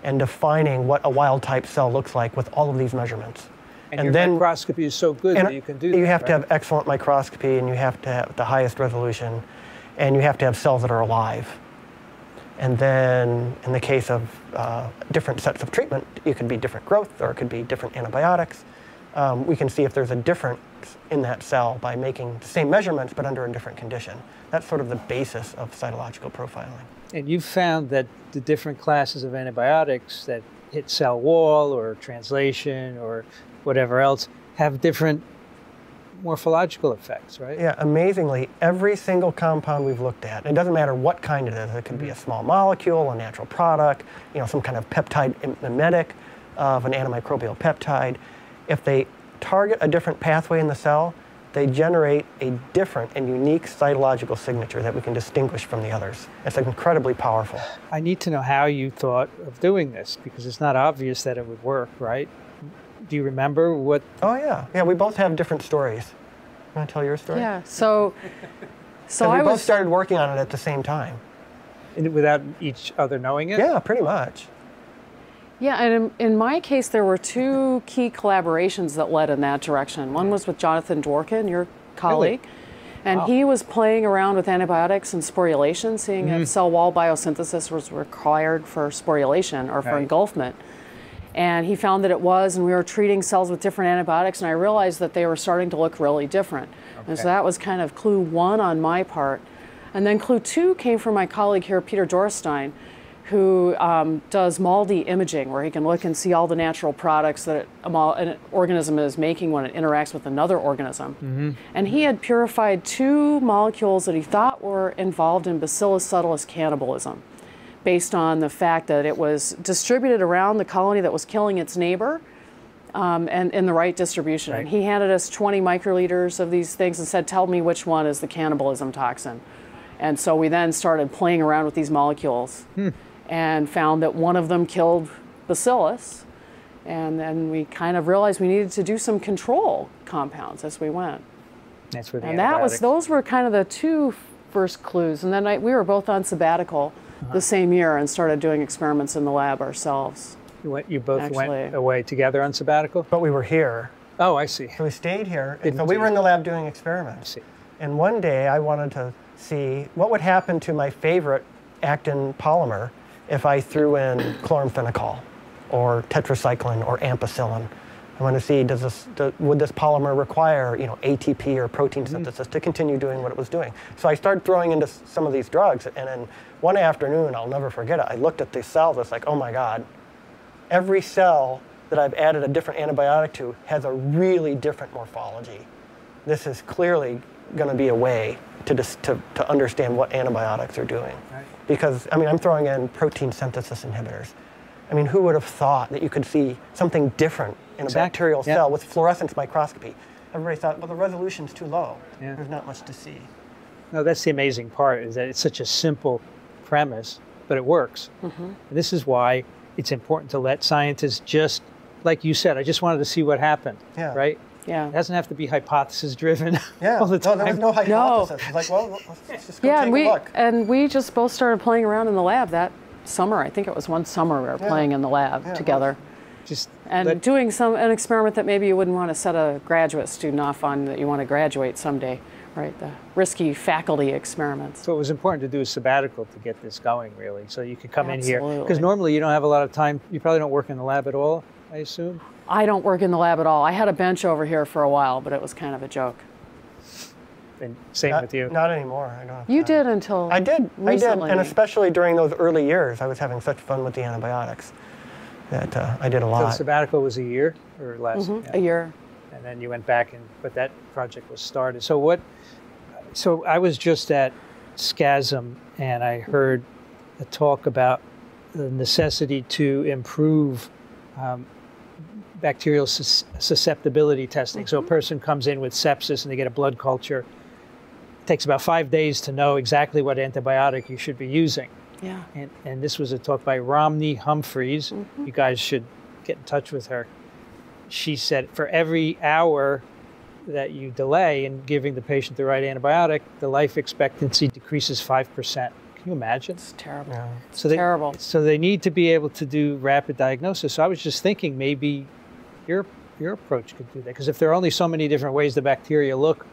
and defining what a wild-type cell looks like with all of these measurements. And, and your then, microscopy is so good that you can do you that, You have right? to have excellent microscopy, and you have to have the highest resolution, and you have to have cells that are alive. And then in the case of uh, different sets of treatment, it could be different growth or it could be different antibiotics. Um, we can see if there's a difference in that cell by making the same measurements but under a different condition. That's sort of the basis of cytological profiling. And you found that the different classes of antibiotics that hit cell wall or translation or whatever else have different morphological effects, right? Yeah, amazingly, every single compound we've looked at, it doesn't matter what kind it is, it could be a small molecule, a natural product, you know, some kind of peptide mimetic of an antimicrobial peptide. If they target a different pathway in the cell, they generate a different and unique cytological signature that we can distinguish from the others. It's incredibly powerful. I need to know how you thought of doing this, because it's not obvious that it would work, right? Do you remember what? Oh, yeah. Yeah, we both have different stories. You want to tell your story? Yeah, so... so I we both was... started working on it at the same time. And without each other knowing it? Yeah, pretty much. Yeah, and in, in my case, there were two key collaborations that led in that direction. One was with Jonathan Dworkin, your colleague, really? And wow. He was playing around with antibiotics and sporulation, seeing mm-hmm. if cell wall biosynthesis was required for sporulation or for right. engulfment. And he found that it was, and we were treating cells with different antibiotics, and I realized that they were starting to look really different. Okay. And so that was kind of clue one on my part. And then clue two came from my colleague here, Peter Dorstein, who um, does MALDI imaging, where he can look and see all the natural products that an organism is making when it interacts with another organism. Mm-hmm. And he had purified two molecules that he thought were involved in Bacillus subtilis cannibalism, based on the fact that it was distributed around the colony that was killing its neighbor um, and in the right distribution. Right. And he handed us twenty microliters of these things and said, tell me which one is the cannibalism toxin. And so we then started playing around with these molecules. Hmm. And found that one of them killed Bacillus. And then we kind of realized we needed to do some control compounds as we went. That's where the And that was, those were kind of the two first clues. And then I, we were both on sabbatical uh-huh. the same year and started doing experiments in the lab ourselves. You, went, you both actually. went away together on sabbatical? But we were here. Oh, I see. So we stayed here. Didn't and so we were in the lab doing experiments. I see. And one day I wanted to see what would happen to my favorite actin polymer if I threw in chloramphenicol or tetracycline or ampicillin. I want to see, does this, do, would this polymer require, you know, A T P or protein mm-hmm. synthesis to continue doing what it was doing? So I started throwing into some of these drugs, and then one afternoon, I'll never forget it, I looked at these cells, it's like, oh my God, every cell that I've added a different antibiotic to has a really different morphology. This is clearly going to be a way to, just, to, to understand what antibiotics are doing. Right. Because, I mean, I'm throwing in protein synthesis inhibitors. I mean, who would have thought that you could see something different in a exactly. bacterial yep. cell with fluorescence microscopy? Everybody thought, well, the resolution's too low. Yeah. There's not much to see. No, that's the amazing part, is that it's such a simple premise, but it works. Mm-hmm. This is why it's important to let scientists just, like you said, I just wanted to see what happened, yeah. right? Yeah. It doesn't have to be hypothesis driven yeah. all the time. No, there was no hypothesis. No. It's like, well, let's just go yeah, take and we, a look. And we just both started playing around in the lab that summer. I think it was one summer we were yeah. playing in the lab yeah, together. Just and let... doing some an experiment that maybe you wouldn't want to set a graduate student off on, that you want to graduate someday, right? The risky faculty experiments. So it was important to do a sabbatical to get this going, really, so you could come Absolutely. in here. Because normally you don't have a lot of time. You probably don't work in the lab at all, I assume? I don't work in the lab at all. I had a bench over here for a while, but it was kind of a joke. And same not, with you? Not anymore. I don't have you time. did until I did. Recently. I did, and especially during those early years, I was having such fun with the antibiotics that uh, I did a lot. So the sabbatical was a year or less? Mm-hmm. yeah. A year. And then you went back, and but that project was started. So what? So I was just at SCASM, and I heard a talk about the necessity to improve um, bacterial sus susceptibility testing. Mm-hmm. So a person comes in with sepsis and they get a blood culture. It takes about five days to know exactly what antibiotic you should be using. Yeah. And, and this was a talk by Romney Humphreys. Mm-hmm. You guys should get in touch with her. She said for every hour that you delay in giving the patient the right antibiotic, the life expectancy decreases five percent. Can you imagine? It's terrible. Yeah. So they, terrible. So they need to be able to do rapid diagnosis. So I was just thinking maybe Your, your approach could do that, because if there are only so many different ways the bacteria look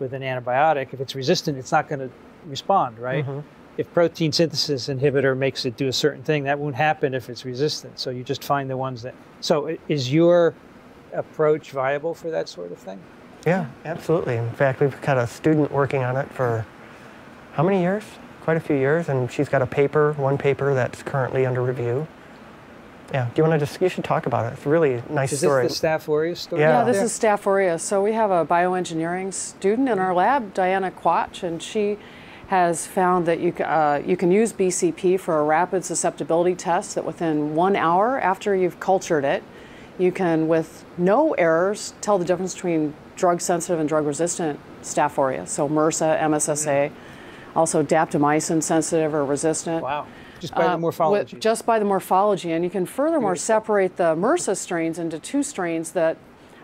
with an antibiotic, if it's resistant, it's not going to respond, right? Mm-hmm. if protein synthesis inhibitor makes it do a certain thing, that won't happen if it's resistant. So you just find the ones that, so is your approach viable for that sort of thing? Yeah, absolutely. In fact, we've got a student working on it for how many years? Quite a few years, and she's got a paper, one paper that's currently under review. Yeah, do you want to just, you should talk about it. It's a really nice is story. Is this the Staph aureus story? Yeah, yeah this yeah. is Staph aureus. So we have a bioengineering student in our lab, Diana Quach, and she has found that you, uh, you can use B C P for a rapid susceptibility test that within one hour after you've cultured it, you can, with no errors, tell the difference between drug-sensitive and drug-resistant Staph aureus, so MRSA, M S S A, mm-hmm. also daptomycin sensitive or resistant. Wow. Just by the morphology. Um, with, just by the morphology, and you can furthermore Beautiful. separate the MRSA strains into two strains that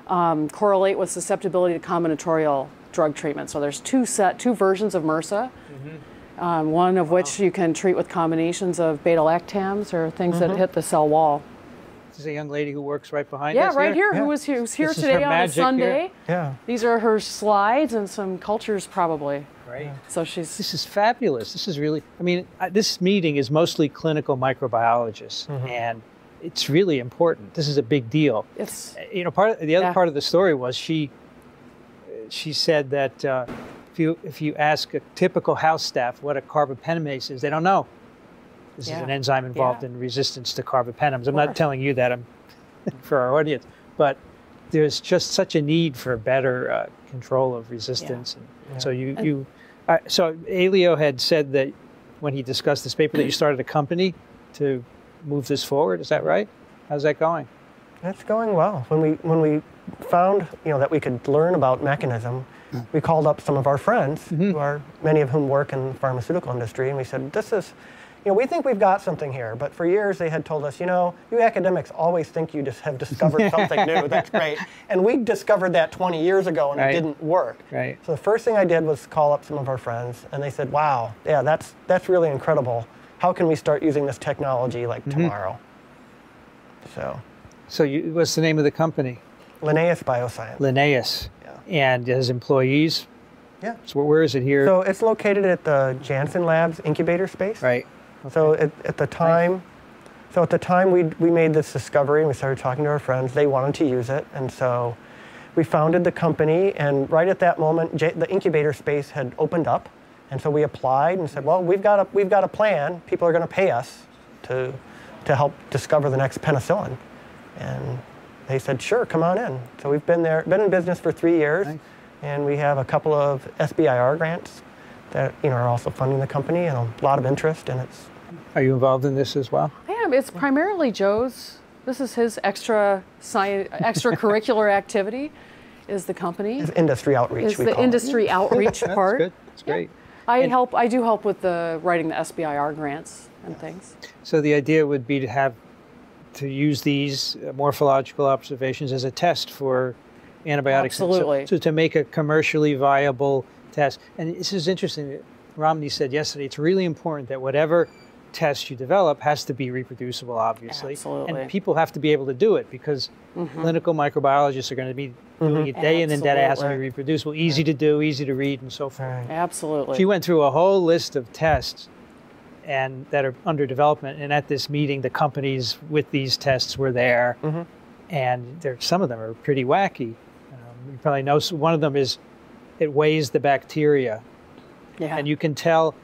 um, correlate with susceptibility to combinatorial drug treatment. So there's two set, two versions of MRSA, mm-hmm. um, one of wow. which you can treat with combinations of beta-lactams or things mm-hmm. that hit the cell wall. There's a young lady who works right behind yeah, us. Right here, here yeah, right here, who was here, who's here today on a Sunday. Here. Yeah. These are her slides and some cultures probably. Right. Yeah. So she's. This is fabulous. This is really, I mean, I, this meeting is mostly clinical microbiologists, mm-hmm. and it's really important. This is a big deal. It's. You know, part of, the other yeah. part of the story was she, she said that uh, if, you, if you ask a typical house staff what a carbapenemase is, they don't know. This yeah. is an enzyme involved yeah. in resistance to carbapenems. I'm not telling you that, I'm for our audience, but there's just such a need for better uh, control of resistance. Yeah. And yeah. So you, you uh, so Elio had said that when he discussed this paper that you started a company to move this forward. Is that right? How's that going? That's going well. When we when we found you know that we could learn about mechanism, we called up some of our friends, mm-hmm. who are many of whom work in the pharmaceutical industry, and we said this is. You know, we think we've got something here, but for years they had told us, you know, you academics always think you just have discovered something new, that's great. And we discovered that twenty years ago and right. it didn't work. Right. So the first thing I did was call up some of our friends and they said, wow, yeah, that's, that's really incredible. How can we start using this technology like mm-hmm. tomorrow? So. So you, what's the name of the company? Linnaeus Bioscience. Linnaeus. Yeah. And as employees? Yeah. So where is it here? So it's located at the Janssen Labs incubator space. Right. Okay. So at, at the time, nice. so at the time we we made this discovery and we started talking to our friends. They wanted to use it, and so we founded the company. And right at that moment, J, the incubator space had opened up, and so we applied and said, "Well, we've got a we've got a plan. People are going to pay us to to help discover the next penicillin." And they said, "Sure, come on in." So we've been there, been in business for three years, nice. and we have a couple of S B I R grants that you know are also funding the company, and a lot of interest, and it's. Are you involved in this as well? I am. It's primarily Joe's. This is his extra science, extracurricular activity is the company. It's industry outreach. It's the industry it. outreach part. That's good. That's great. Yeah. I and help. I do help with the writing the S B I R grants and yes. things. So the idea would be to have to use these morphological observations as a test for antibiotics. Absolutely. So, so to make a commercially viable test. And this is interesting. Romney said yesterday, it's really important that whatever test you develop has to be reproducible, obviously. Absolutely. And people have to be able to do it because mm-hmm. clinical microbiologists are going to be doing mm-hmm. it day in and day out. It has to be reproducible, easy yeah. to do, easy to read, and so forth. Right. Absolutely. She went through a whole list of tests and that are under development. And at this meeting, the companies with these tests were there, mm-hmm. and there some of them are pretty wacky. Um, you probably know so one of them is it weighs the bacteria, yeah. and you can tell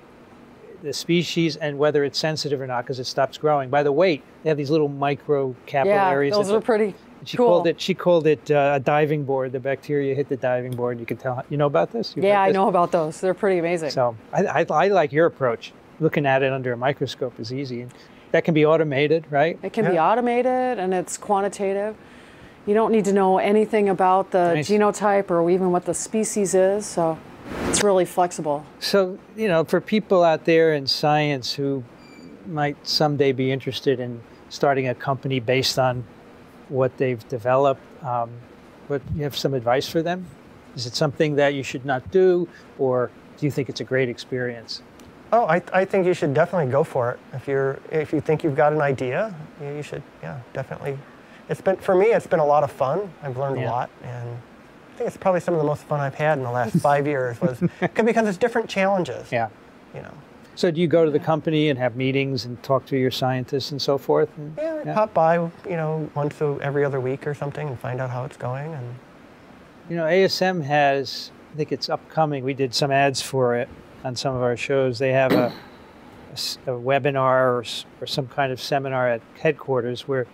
the species and whether it's sensitive or not because it stops growing. By the weight, they have these little micro capillaries. Yeah, those are pretty she cool. Called it, she called it uh, a diving board. The bacteria hit the diving board. You can tell. You know about this? You've yeah, I this? know about those. They're pretty amazing. So I, I, I like your approach. Looking at it under a microscope is easy. And that can be automated, right? It can yeah. be automated and it's quantitative. You don't need to know anything about the nice. genotype or even what the species is. So. It's really flexible. So, you know, for people out there in science who might someday be interested in starting a company based on what they've developed, um, what, you have some advice for them? Is it something that you should not do, or do you think it's a great experience? Oh, I, I think you should definitely go for it. If you're, if you think you've got an idea, you should, yeah, definitely. It's been, for me, it's been a lot of fun. I've learned yeah. a lot, and. I think it's probably some of the most fun I've had in the last five years was because it's different challenges. Yeah. You know. So do you go to the company and have meetings and talk to your scientists and so forth? And, yeah, I yeah. pop by, you know, once a, every other week or something and find out how it's going. And you know, A S M has, I think it's upcoming, we did some ads for it on some of our shows. They have a, a, a webinar or, or some kind of seminar at headquarters where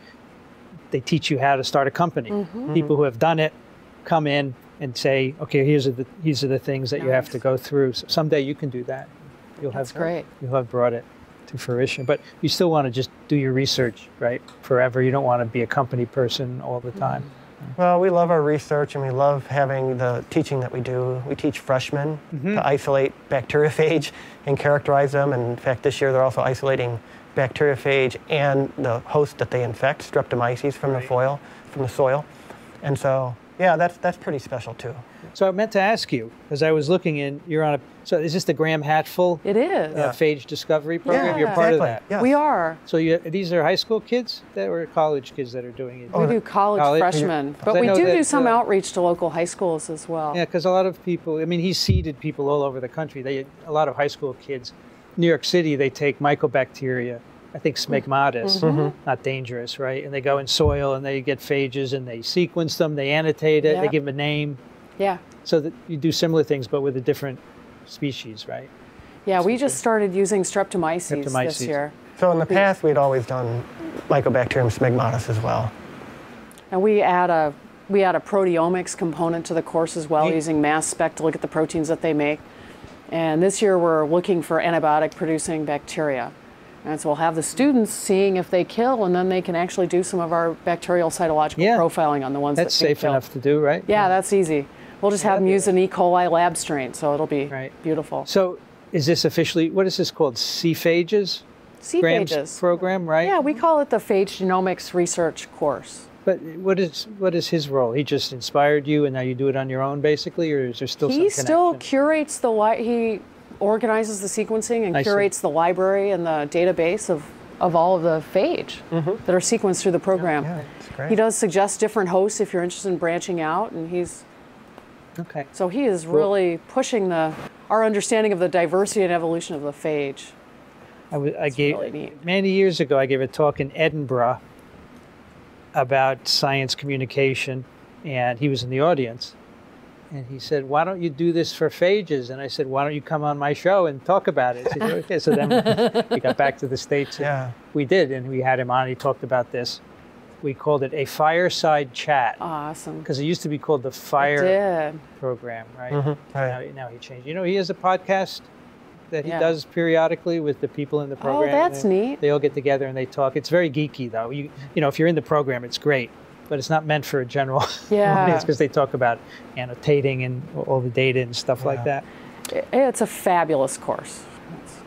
they teach you how to start a company. Mm-hmm. People who have done it come in and say, okay, here's the, these are the things that nice. you have to go through. So someday you can do that. You'll That's have, great. You'll have brought it to fruition. But you still want to just do your research, right, forever. You don't want to be a company person all the time. Mm-hmm. Well, we love our research, and we love having the teaching that we do. We teach freshmen mm-hmm. to isolate bacteriophage and characterize them. And in fact, this year they're also isolating bacteriophage and the host that they infect, streptomyces, from right. the foil, from the soil. And so, yeah, that's that's pretty special too. So I meant to ask you, because I was looking in, you're on a, so is this the Graham Hatfield? It is. Uh, yeah. phage discovery program? Yeah, you're part exactly. of that. Yeah. We are. So you, these are high school kids that or college kids that are doing it? We do college, college freshmen, but we do that, do some uh, outreach to local high schools as well. Yeah, because a lot of people, I mean, he seeded people all over the country. They, a lot of high school kids, New York City, they take mycobacteria, I think smegmatis, mm-hmm. not dangerous, right? And they go in soil and they get phages and they sequence them, they annotate it, yeah. they give them a name. Yeah. So that you do similar things, but with a different species, right? Yeah, species. We just started using streptomyces, streptomyces this year. So in the past, we'd always done Mycobacterium smegmatis as well. And we add a we add a proteomics component to the course as well, yeah. using mass spec to look at the proteins that they make. And this year, we're looking for antibiotic-producing bacteria. And so we'll have the students seeing if they kill, and then they can actually do some of our bacterial cytological yeah. profiling on the ones that's that safe kill. enough to do, right? Yeah, yeah, that's easy. We'll just have That'd them use right. an E. coli lab strain, so it'll be right. beautiful. So, is this officially what is this called? C-PHAGES? C-PHAGES program, right? Yeah, we call it the Phage Genomics Research Course. But what is what is his role? He just inspired you, and now you do it on your own, basically, or is there still? He some connection? still curates the li he. organizes the sequencing and I curates see. the library and the database of, of all of the phage mm-hmm. that are sequenced through the program. Yeah, yeah, it's great. He does suggest different hosts if you're interested in branching out, and he's okay. So he is cool. really pushing the our understanding of the diversity and evolution of the phage. I, w I gave really neat. many years ago. I gave a talk in Edinburgh about science communication, and he was in the audience. And he said, why don't you do this for phages? And I said, why don't you come on my show and talk about it? He said, okay. So then we got back to the States. And yeah. we did. And we had him on. He talked about this. We called it a fireside chat. Awesome. Because it used to be called the FIRE program, right? Mm-hmm. Right. Now, now he changed. You know, he has a podcast that he yeah. does periodically with the people in the program. Oh, that's they, neat. They all get together and they talk. It's very geeky, though. You, you know, if you're in the program, it's great. But it's not meant for a general yeah. audience because they talk about annotating and all the data and stuff yeah. like that. It's a fabulous course.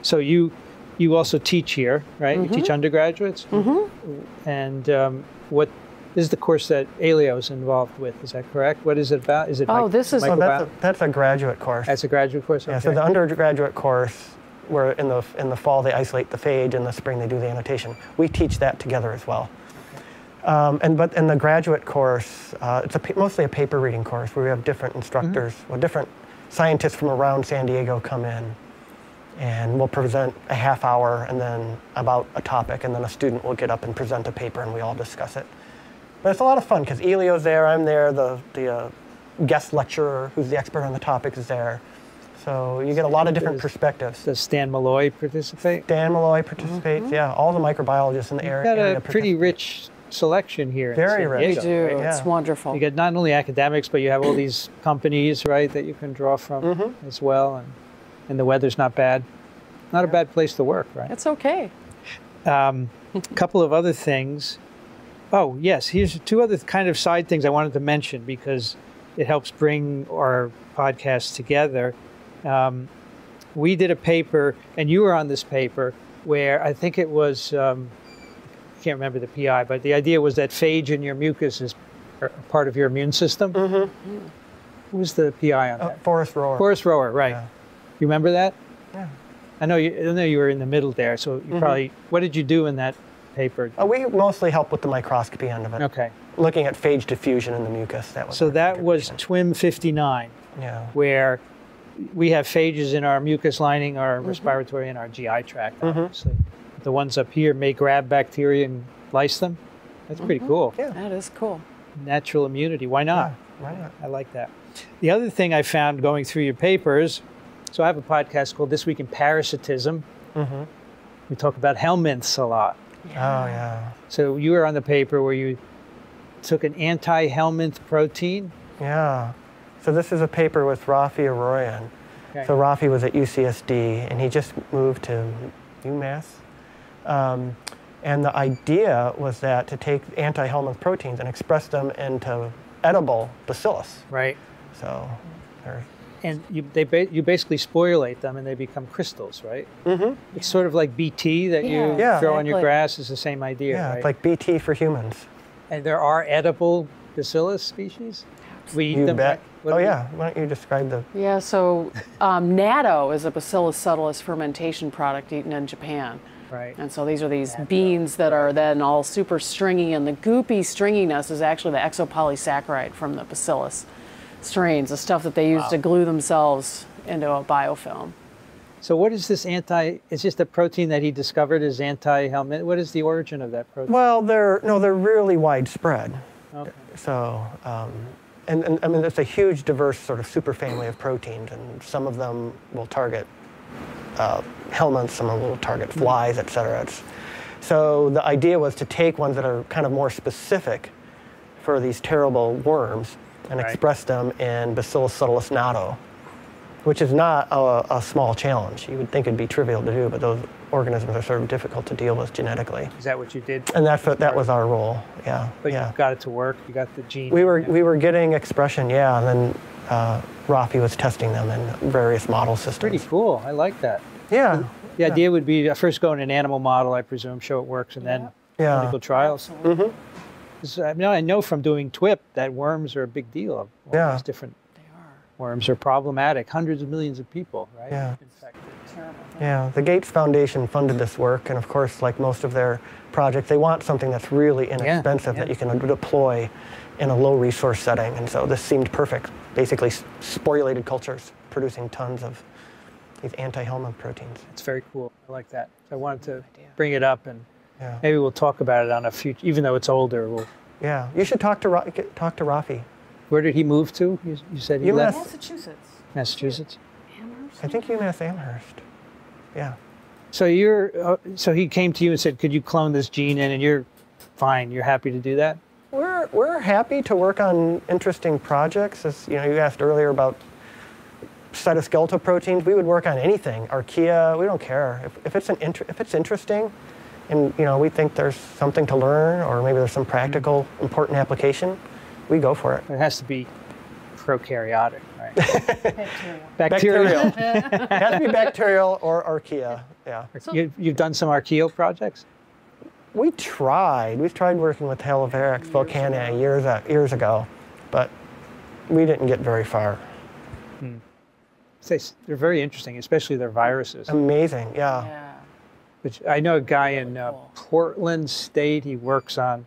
So you you also teach here, right? Mm-hmm. You teach undergraduates? Mm-hmm. And um, what this is the course that Elio is involved with, is that correct? What is it about? Is it Oh, this is, oh, that's, a, that's a graduate course. That's a graduate course? Okay. Yeah, so the undergraduate course where in the, in the fall they isolate the phage, in the spring they do the annotation. We teach that together as well. Um, and but in the graduate course, uh, it's a pa mostly a paper reading course where we have different instructors, mm-hmm. well, different scientists from around San Diego come in, and we'll present a half hour and then about a topic, and then a student will get up and present a paper, and we all discuss it. But it's a lot of fun because Elio's there, I'm there, the the uh, guest lecturer who's the expert on the topic is there. So you get a lot of different perspectives. Does Stan Malloy participate? Stan Malloy participates, mm-hmm. yeah. All the microbiologists in the area. You've got a pretty rich selection here. Very rich. You do. Right? Yeah. It's wonderful. You get not only academics, but you have all these companies, right, that you can draw from mm-hmm. as well. And, and the weather's not bad. Not yeah. a bad place to work, right? It's okay. A um, couple of other things. Oh, yes. Here's two other kind of side things I wanted to mention because it helps bring our podcasts together. Um, we did a paper, and you were on this paper, where I think it was... Um, I can't remember the P I, but the idea was that phage in your mucus is part of your immune system. Mm-hmm. Who was the P I on uh, that? Forrest Rohrer. Forrest Rohrer, right. Yeah. You remember that? Yeah. I know you, I know you were in the middle there, so you mm-hmm. probably, what did you do in that paper? Uh, we mostly helped with the microscopy end of it. Okay. Looking at phage diffusion in the mucus. That was so that was T W I M fifty-nine, yeah. where we have phages in our mucus lining, our mm-hmm. respiratory, and our G I tract, obviously. Mm-hmm. The ones up here may grab bacteria and lyse them. That's pretty mm-hmm. cool. Yeah. That is cool. Natural immunity. Why not? Yeah, why not? I like that. The other thing I found going through your papers, so I have a podcast called This Week in Parasitism. Mm-hmm. We talk about helminths a lot. Yeah. Oh, yeah. So you were on the paper where you took an anti-helminth protein. Yeah. So this is a paper with Raffi Aroian. Okay. So Raffi was at U C S D, and he just moved to UMass. Um, and the idea was that to take anti-helminth proteins and express them into edible bacillus. Right. So they're... And you, they ba you basically sporulate them, and they become crystals, right? Mm-hmm. It's sort of like B T that yeah, you yeah, throw exactly. on your grass. Is the same idea, yeah, right? It's like B T for humans. And there are edible bacillus species? We eat you them? Bet. What oh, yeah. Why don't you describe them? Yeah, so um, natto is a bacillus subtilis fermentation product eaten in Japan. Right. And so these are these natto. beans that are then all super stringy, and the goopy stringiness is actually the exopolysaccharide from the bacillus strains, the stuff that they use wow. to glue themselves into a biofilm. So what is this anti, it's just a protein that he discovered is anti-helminth. What is the origin of that protein? Well, they're, no, they're really widespread. Okay. So, um, and, and I mean, it's a huge, diverse sort of superfamily of proteins, and some of them will target uh, helminths, some of them will target flies, et cetera. It's, so the idea was to take ones that are kind of more specific for these terrible worms and right. express them in Bacillus subtilis natto, which is not a, a small challenge. You would think it'd be trivial to do, but those organisms are sort of difficult to deal with genetically. Is that what you did? And that's what, that was our role, yeah. But yeah. you got it to work, you got the gene. We were, we were getting expression, yeah, and then uh, Raffi was testing them in various model systems. Pretty cool, I like that. Yeah. So the yeah. idea would be to first go in an animal model, I presume, show it works, and then yeah. clinical trials. Mm-hmm. I know, I know from doing TWIP that worms are a big deal. All yeah. these different they are. worms are problematic. Hundreds of millions of people, right? Yeah. Infected. Terrible. Yeah. The Gates Foundation funded this work, and of course, like most of their projects, they want something that's really inexpensive yeah. Yeah. that you can deploy in a low-resource setting. And so this seemed perfect. Basically, sporulated cultures producing tons of these anti-helminth proteins. It's very cool. I like that. I wanted to bring it up and. Yeah. Maybe we'll talk about it on a future, even though it's older. We'll... Yeah, you should talk to talk to Raffi. Where did he move to? You, you said he left Massachusetts. Massachusetts. Amherst. I think UMass Amherst. Yeah. So you're. Uh, so he came to you and said, "Could you clone this gene in?" And you're fine. You're happy to do that. We're we're happy to work on interesting projects. As you know, you asked earlier about cytoskeletal proteins. We would work on anything. Archaea. We don't care if, if it's an inter if it's interesting. And you know, we think there's something to learn, or maybe there's some practical, important application. We go for it. It has to be prokaryotic, right? Bacterial. Bacterial. It has to be bacterial or archaea. Yeah. So, you, you've done some archaeal projects. We tried. We've tried working with Halivariax volcani years years ago, but we didn't get very far. Hmm. They're very interesting, especially their viruses. Amazing. Yeah. yeah. Which I know a guy in uh, Portland State, he works on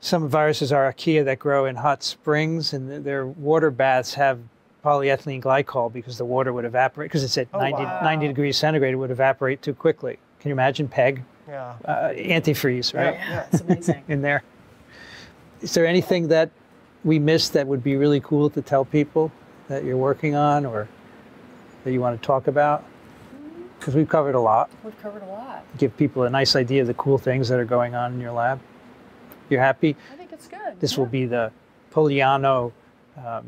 some viruses are archaea that grow in hot springs, and their water baths have polyethylene glycol because the water would evaporate, because it's at oh, ninety, wow. ninety degrees centigrade, it would evaporate too quickly. Can you imagine PEG? Yeah. Uh, antifreeze, right? Yeah, yeah, it's amazing. In there. Is there anything that we missed that would be really cool to tell people that you're working on or that you want to talk about? Because we've covered a lot. We've covered a lot. Give people a nice idea of the cool things that are going on in your lab. You're happy? I think it's good. This yeah. will be the Pogliano. Um,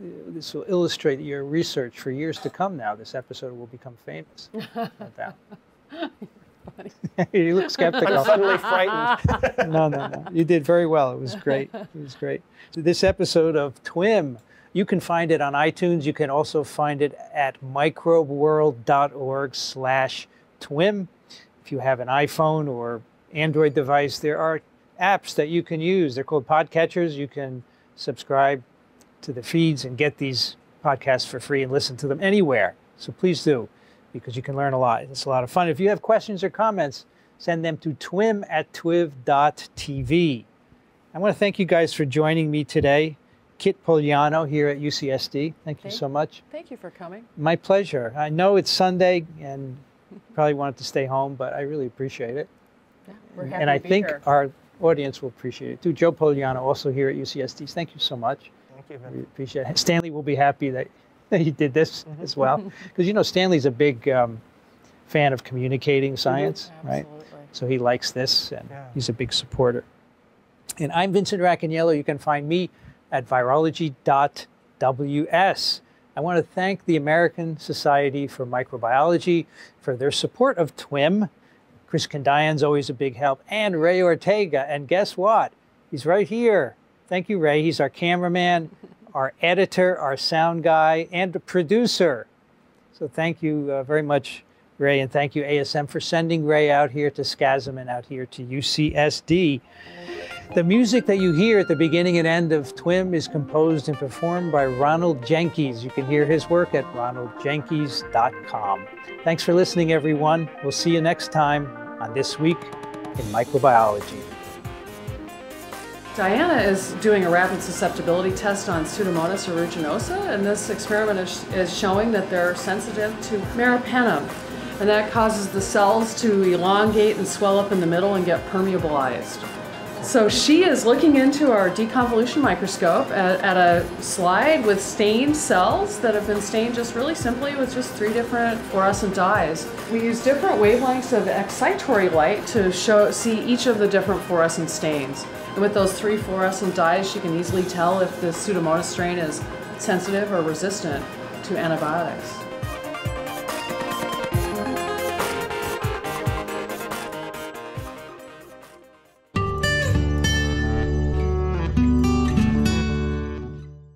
this will illustrate your research for years to come now. This episode will become famous. You look skeptical. I'm suddenly frightened. No, no, no. You did very well. It was great. It was great. So this episode of TWIM, you can find it on iTunes. You can also find it at microbe world dot org slash twim. If you have an iPhone or Android device, there are apps that you can use. They're called podcatchers. You can subscribe to the feeds and get these podcasts for free and listen to them anywhere. So please do, because you can learn a lot. It's a lot of fun. If you have questions or comments, send them to twim at twiv dot t v. I want to thank you guys for joining me today. Kit Pogliano here at U C S D. Thank you thank, so much. Thank you for coming. My pleasure. I know it's Sunday and probably wanted to stay home, but I really appreciate it. Yeah, we're happy and I to be think here. Our audience will appreciate it too. Joe Pogliano, also here at U C S D. Thank you so much. Thank you. Really appreciate it. Stanley will be happy that you did this mm-hmm. as well, because you know Stanley's a big um, fan of communicating science, mm-hmm. right? So he likes this, and yeah. he's a big supporter. And I'm Vincent Racaniello. You can find me at virology dot w s. I want to thank the American Society for Microbiology for their support of TWIM. Chris Condian's always a big help, and Ray Ortega. And guess what? He's right here. Thank you, Ray. He's our cameraman, our editor, our sound guy, and a producer. So thank you uh, very much, Ray, and thank you, A S M, for sending Ray out here to SCASM and out here to U C S D. The music that you hear at the beginning and end of TWIM is composed and performed by Ronald Jenkins. You can hear his work at ronald jenkins dot com. Thanks for listening, everyone. We'll see you next time on This Week in Microbiology. Diana is doing a rapid susceptibility test on Pseudomonas aeruginosa, and this experiment is, is showing that they're sensitive to meropenem. And that causes the cells to elongate and swell up in the middle and get permeabilized. So she is looking into our deconvolution microscope at, at a slide with stained cells that have been stained just really simply with just three different fluorescent dyes. We use different wavelengths of excitatory light to show, see each of the different fluorescent stains. And with those three fluorescent dyes, she can easily tell if the Pseudomonas strain is sensitive or resistant to antibiotics.